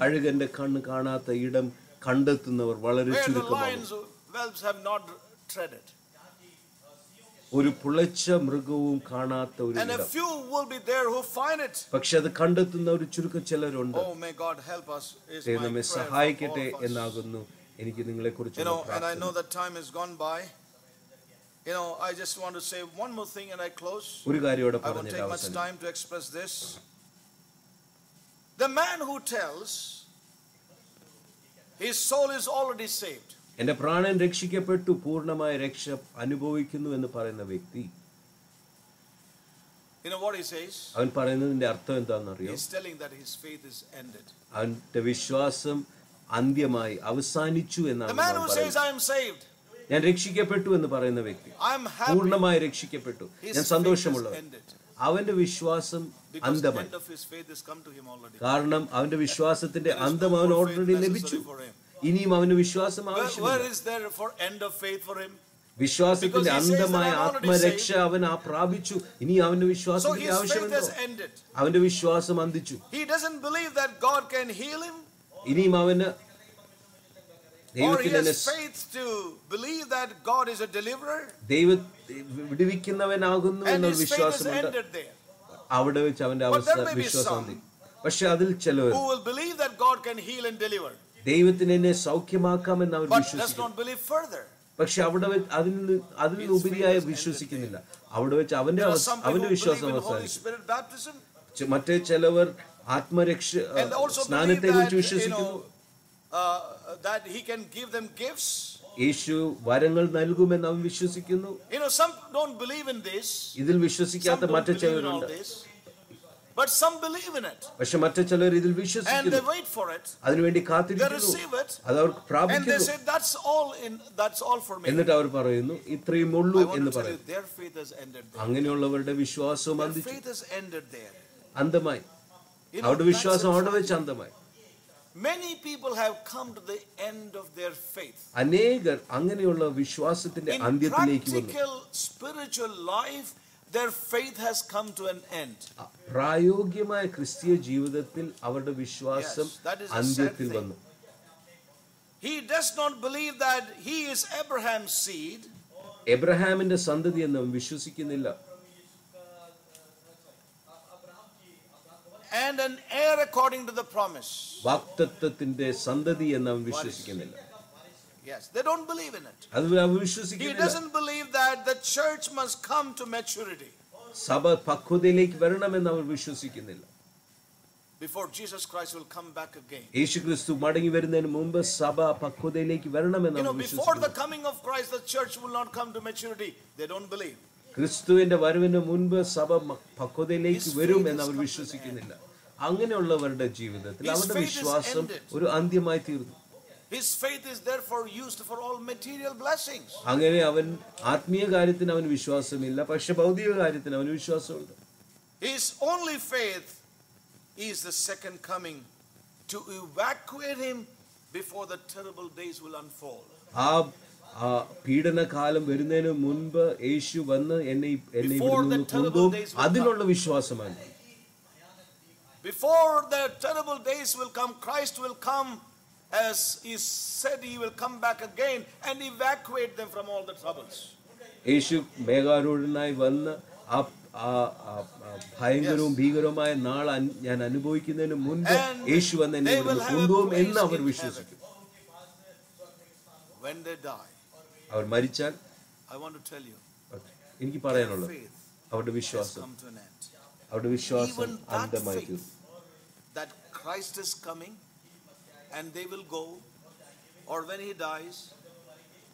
കഴുകന്റെ കണ്ണ് കാണാത്ത ഇടം കണ്ടെത്തുന്നവർ വളരെ ചുരുക്കമാണ്. ഒരു പുളച്ച മൃഗവും കാണാത്ത ഒരു പക്ഷെ അത് കണ്ടെത്തുന്ന ഒരു ചുരുക്കം ചിലരുണ്ട്. നമ്മെ സഹായിക്കട്ടെ എന്നാകുന്നു എനിക്ക് നിങ്ങളെ കുറിച്ച്. ഒരു കാര്യം കൂടെ പറഞ്ഞു, എന്റെ പ്രാണൻ രക്ഷിക്കപ്പെട്ടു പൂർണ്ണമായ രക്ഷ അനുഭവിക്കുന്നു എന്ന് പറയുന്ന വ്യക്തി അവൻ പറയുന്നതിന്റെ അർത്ഥം എന്താണെന്നറിയോ? അവന്റെ വിശ്വാസം അന്ത്യമായി അവസാനിച്ചു എന്നാണ്. ഞാൻ രക്ഷിക്കപ്പെട്ടു എന്ന് പറയുന്ന വ്യക്തി പൂർണ്ണമായി രക്ഷിക്കപ്പെട്ടു, ഞാൻ സന്തോഷമുള്ളവൻ. അവന്റെ വിശ്വാസം അന്തമായി, കാരണം അവന്റെ വിശ്വാസത്തിന്റെ അന്തം അവൻ ഓൾറെഡി ലഭിച്ചു. ഇനിയും അവന് വിശ്വാസം ആവശ്യമില്ല. വിശ്വാസത്തിന്റെ അന്തമായ ആത്മരക്ഷ അവൻ പ്രാപിച്ചു. ഇനി അവന്റെ വിശ്വാസത്തിന്റെ ആവശ്യമില്ല. അവന്റെ വിശ്വാസം അന്തിച്ചു. ഇനിയും അവന് ദൈവം വിടുവിക്കുന്നവനാകുന്നു എന്നൊരു വിശ്വാസമുണ്ട്. അവിടെ വെച്ച് അവന്റെ അവസ്ഥ വിശ്വാസം. പക്ഷെ അതിൽ ചിലവർ ദൈവത്തിന് എന്നെ സൗഖ്യമാക്കാമെന്ന് അവർ വിശ്വസിക്കുന്നു. പക്ഷെ അവിടെ അതിൽ ഉപരിയായി വിശ്വസിക്കുന്നില്ല. അവിടെ വെച്ച് അവന്റെ വിശ്വാസം അവസാനിച്ചു. മറ്റേ ചിലവർ ആത്മരക്ഷ സ്നാനത്തെ കുറിച്ച് വിശ്വസിക്കുന്നു. യേശു വരങ്ങൾ നൽകുമെന്ന് അവൻ വിശ്വസിക്കുന്നു. ഇതിൽ വിശ്വസിക്കാത്ത മറ്റു ചിലരുണ്ട്. But some believe in it. പക്ഷെ മറ്റു ചിലർ ഇതിൽ വിശ്വസിക്കുന്നു. അതിനുവേണ്ടി കാത്തിരിക്കുന്നു. അത് അവർ പ്രാപിക്കുന്നു. എന്നിട്ട് അവർ പറയുന്നു ഇത്രയും ഉള്ളൂ എന്ന് പറയുന്നു. അങ്ങനെയുള്ളവരുടെ വിശ്വാസവും അന്തമായി. അവരുടെ വിശ്വാസം അവിടെ വെച്ച് അന്തമായി. Many people have come to the end of their faith. അനേകർ അങ്ങനെയുള്ള വിശ്വാസത്തിന്റെ അന്ത്യത്തിലേക്ക് വന്നു. Practical spiritual life. Their faith has come to an end. പ്രായോഗികമായ ക്രിസ്തീയ ജീവിതത്തിൽ അവരുടെ വിശ്വാസം അന്ത്യത്തിൽ വന്നു. He does not believe that he is Abraham's seed. എബ്രഹാമിന്റെ സന്തതി എന്ന് അവൻ വിശ്വസിക്കുന്നില്ല. And an heir according to the promise. വാഗ്ദത്തത്തിന്റെ സന്തതി എന്ന് അവൻ വിശ്വസിക്കുന്നില്ല. Yes, they don't believe in it. He doesn't believe that the church must come to maturity. സഭ പക്വതയിലേക്ക് വരണമെന്ന് അവർ വിശ്വസിക്കുന്നില്ല. Before Jesus Christ will come back again. യേശു ക്രിസ്തു മടങ്ങി വരുന്നതിന് മുൻപ് സഭ പക്വതയിലേക്ക് വരണമെന്ന് അവർ വിശ്വസിക്കുന്നു. Before the coming of Christ the church will not come to maturity. They don't believe. ക്രിസ്തുവിന്റെ വരവിന് മുൻപ് സഭ പക്വതയിലേക്ക് വരും എന്ന് അവർ വിശ്വസിക്കുന്നില്ല. അങ്ങനെയുള്ളവരുടെ ജീവിതത്തിൽ അവരുടെ വിശ്വാസം ഒരു അന്ത്യമായി തീർന്നു. His faith is therefore used for all material blessings. അങ്ങനെ അവൻ ആത്മീയ കാര്യത്തിന് അവൻ വിശ്വാസമില്ല, പക്ഷേ ഭൗതിക കാര്യത്തിന് അവൻ വിശ്വാസമുണ്ട്. His only faith is the second coming to evacuate him before the terrible days will unfold. ആ പീഡനകാലം വരുന്നതിന് മുൻപ് യേശു വന്ന് എന്നെ ഇവിടുന്ന് കൊണ്ടുപോകും അതിനുള്ള വിശ്വാസമാണ്. Before the terrible days will come, Christ will come. As he said he will come back again and evacuate them from all the troubles. യേശു മേഘാരൂഢനായി വന്ന് ആ ഭയങ്കരവും ഭീകരവുമായ നാൾ ഞാൻ അനുഭവിക്കുന്നതിന് മുൻപ് യേശു വന്ന് എന്നെ കൊണ്ടുപോകും എന്ന് അവർ വിശ്വസിക്കും. When they die, അവർ മരിച്ചാൽ I want to tell you, എനിക്ക് പറയാനുള്ളത് അവരുടെ വിശ്വാസം അന്തമായി തീർന്നു. That Christ is coming and they will go, or when he dies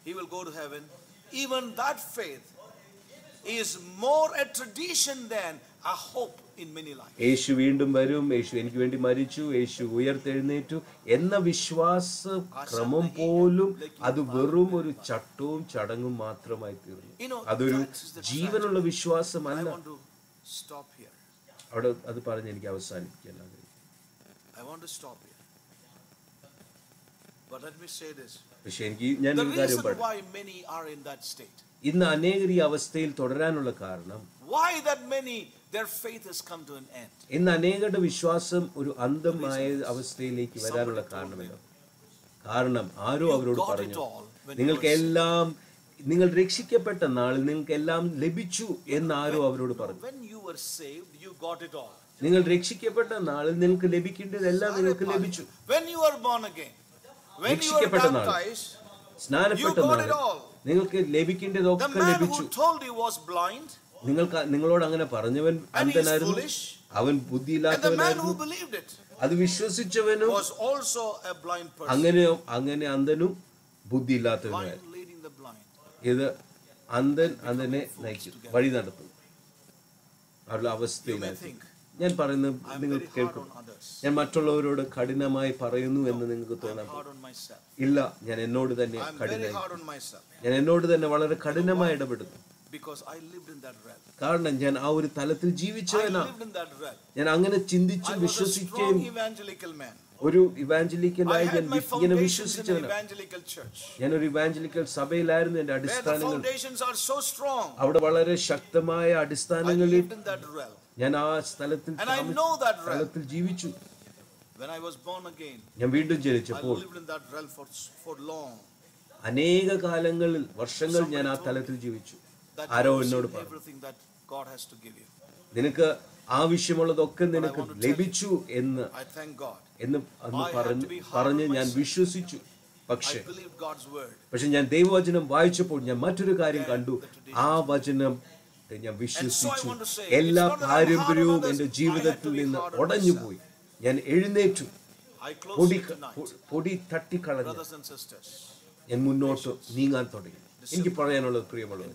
he will go to heaven, even that faith is more a tradition than a hope in many lives. യേശു വീണ്ടും വരും, യേശു എനിക്ക് വേണ്ടി മരിച്ചു, യേശു ഉയർത്തെഴുന്നേറ്റു എന്ന വിശ്വാസ ക്രമം പോലും അത് വെറും ഒരു ചട്ടവും ചടങ്ങും മാത്രമായി തീർന്നു. അതൊരു ജീവനുള്ള വിശ്വാസമല്ല. അവിടെ അത് പറഞ്ഞ് എനിക്ക് അവസാനിപ്പിക്കാൻ ആഗ്രഹിക്കുന്നു. But let me say this. The reason why many are in that state. Why that many, their faith has come to an end. You got it all when you were നിങ്ങൾ രക്ഷിക്കപ്പെട്ട നാളിൽ നിങ്ങൾക്ക് എല്ലാം ലഭിച്ചു എന്ന് ആരോ അവരോട് പറഞ്ഞു. നിങ്ങൾ രക്ഷിക്കപ്പെട്ട നാളിൽ നിങ്ങൾക്ക് ലഭിക്കേണ്ടതെല്ലാം നിങ്ങൾക്ക് ലഭിച്ചു. രക്ഷിക്കപ്പെട്ട നാളിൽ സ്നാനപ്പെട്ട നാളിൽ നിങ്ങൾക്ക് ലഭിക്കേണ്ടതൊക്കെ ലഭിച്ചു. നിങ്ങൾക്ക് നിങ്ങളോട് അങ്ങനെ പറഞ്ഞവൻ അന്ധനായിരുന്നു, അവൻ ബുദ്ധിയില്ലാത്തവനായിരുന്നു. അത് വിശ്വസിച്ചവനും അങ്ങനെ അന്ധനും ബുദ്ധിയില്ലാത്തവനായിരുന്നു. ഇത് അന്ധൻ അന്ധനെ നയിക്കും, വഴി നടത്തും. അവരുടെ അവസ്ഥയിലായി ഞാൻ പറയുന്നത് നിങ്ങൾ കേൾക്കും. ഞാൻ മറ്റുള്ളവരോട് കഠിനമായി പറയുന്നു എന്ന് നിങ്ങൾക്ക് തോന്നാം. ഇല്ല, ഞാൻ എന്നോട് തന്നെ വളരെ കഠിനമായി ഇടപെടുന്നു. കാരണം ഞാൻ ആ ഒരു തലത്തിൽ ജീവിച്ചവനാണ്. ഞാൻ അങ്ങനെ ചിന്തിച്ചും വിശ്വസിക്കുകയും ഒരു ഇവാഞ്ചലിക്കലായി ഞാൻ വിശ്വസിച്ചവനാണ്. ഞാനൊരു ഇവാഞ്ചലിക്കൽ സഭയിലായിരുന്നു. എന്റെ അടിസ്ഥാനങ്ങൾ അവിടെ വളരെ ശക്തമായ അടിസ്ഥാനങ്ങളിൽ ഞാൻ ആ സ്ഥലത്തിൽ ജീവിച്ചു. ഞാൻ വീണ്ടും ജനിച്ചപ്പോൾ അനേക കാലങ്ങളിൽ വർഷങ്ങൾ ഞാൻ ആ തലത്തിൽ ജീവിച്ചു. ആരോ എന്നോട് പറഞ്ഞു നിനക്ക് ആവശ്യമുള്ളതൊക്കെ നിനക്ക് ലഭിച്ചു എന്ന് പറഞ്ഞ് ഞാൻ വിശ്വസിച്ചു. പക്ഷെ ഞാൻ ദൈവവചനം വായിച്ചപ്പോൾ ഞാൻ മറ്റൊരു കാര്യം കണ്ടു. ആ വചനം ഞാൻ വിശ്വസിച്ചു. എല്ലാ പാരമ്പര്യവും എന്റെ ജീവിതത്തിൽ നിന്ന് ഉടഞ്ഞുപോയി. ഞാൻ എഴുന്നേറ്റു, പൊടി തട്ടിക്കളഞ്ഞു, ഞാൻ മുന്നോട്ട് നീങ്ങാൻ തുടങ്ങി. എനിക്ക് പറയാനുള്ളത് പ്രിയമുള്ളത്,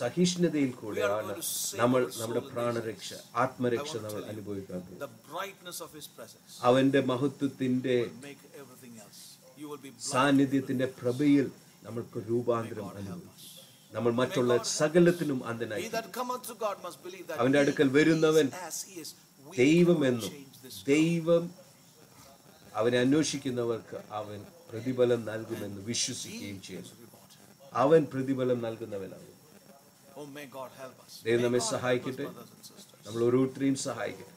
സഹിഷ്ണുതയിൽ കൂടെയാണ് നമ്മൾ നമ്മുടെ പ്രാണരക്ഷ, ആത്മരക്ഷ നമ്മൾ അനുഭവിക്കാൻ പോകുന്നത്. അവന്റെ മഹത്വത്തിന്റെ സാന്നിധ്യത്തിന്റെ പ്രഭയിൽ നമ്മൾക്ക് രൂപാന്തരം അനുഭവിക്കും. നമ്മൾ മറ്റുള്ള സകലത്തിനും അന്ധനായി. അവന്റെ അടുക്കൽ വരുന്നവൻ ദൈവമെന്നും ദൈവം അവനെ അന്വേഷിക്കുന്നവർക്ക് അവൻ പ്രതിഫലം നൽകുമെന്ന് വിശ്വസിക്കുകയും ചെയ്യുന്നു. അവൻ പ്രതിഫലം നൽകുന്നവനാണ്. ദൈവം നമ്മെ സഹായിക്കട്ടെ, നമ്മൾ ഓരോരുത്തരെയും സഹായിക്കട്ടെ.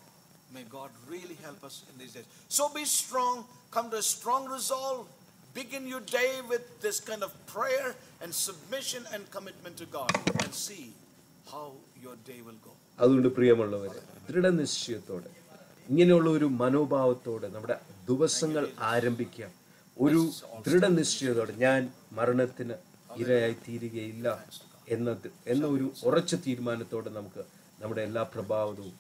അതുകൊണ്ട് പ്രിയമുള്ളവരെ, ദൃഢനിശ്ചയത്തോടെ ഇങ്ങനെയുള്ള ഒരു മനോഭാവത്തോടെ നമ്മുടെ ദിവസങ്ങൾ ആരംഭിക്കാം. ഒരു ദൃഢനിശ്ചയത്തോടെ ഞാൻ മരണത്തിന് ഇരയായി തീരുകയില്ല എന്ന ഒരു ഉറച്ച തീരുമാനത്തോടെ നമുക്ക് നമ്മുടെ എല്ലാ പ്രഭാവവും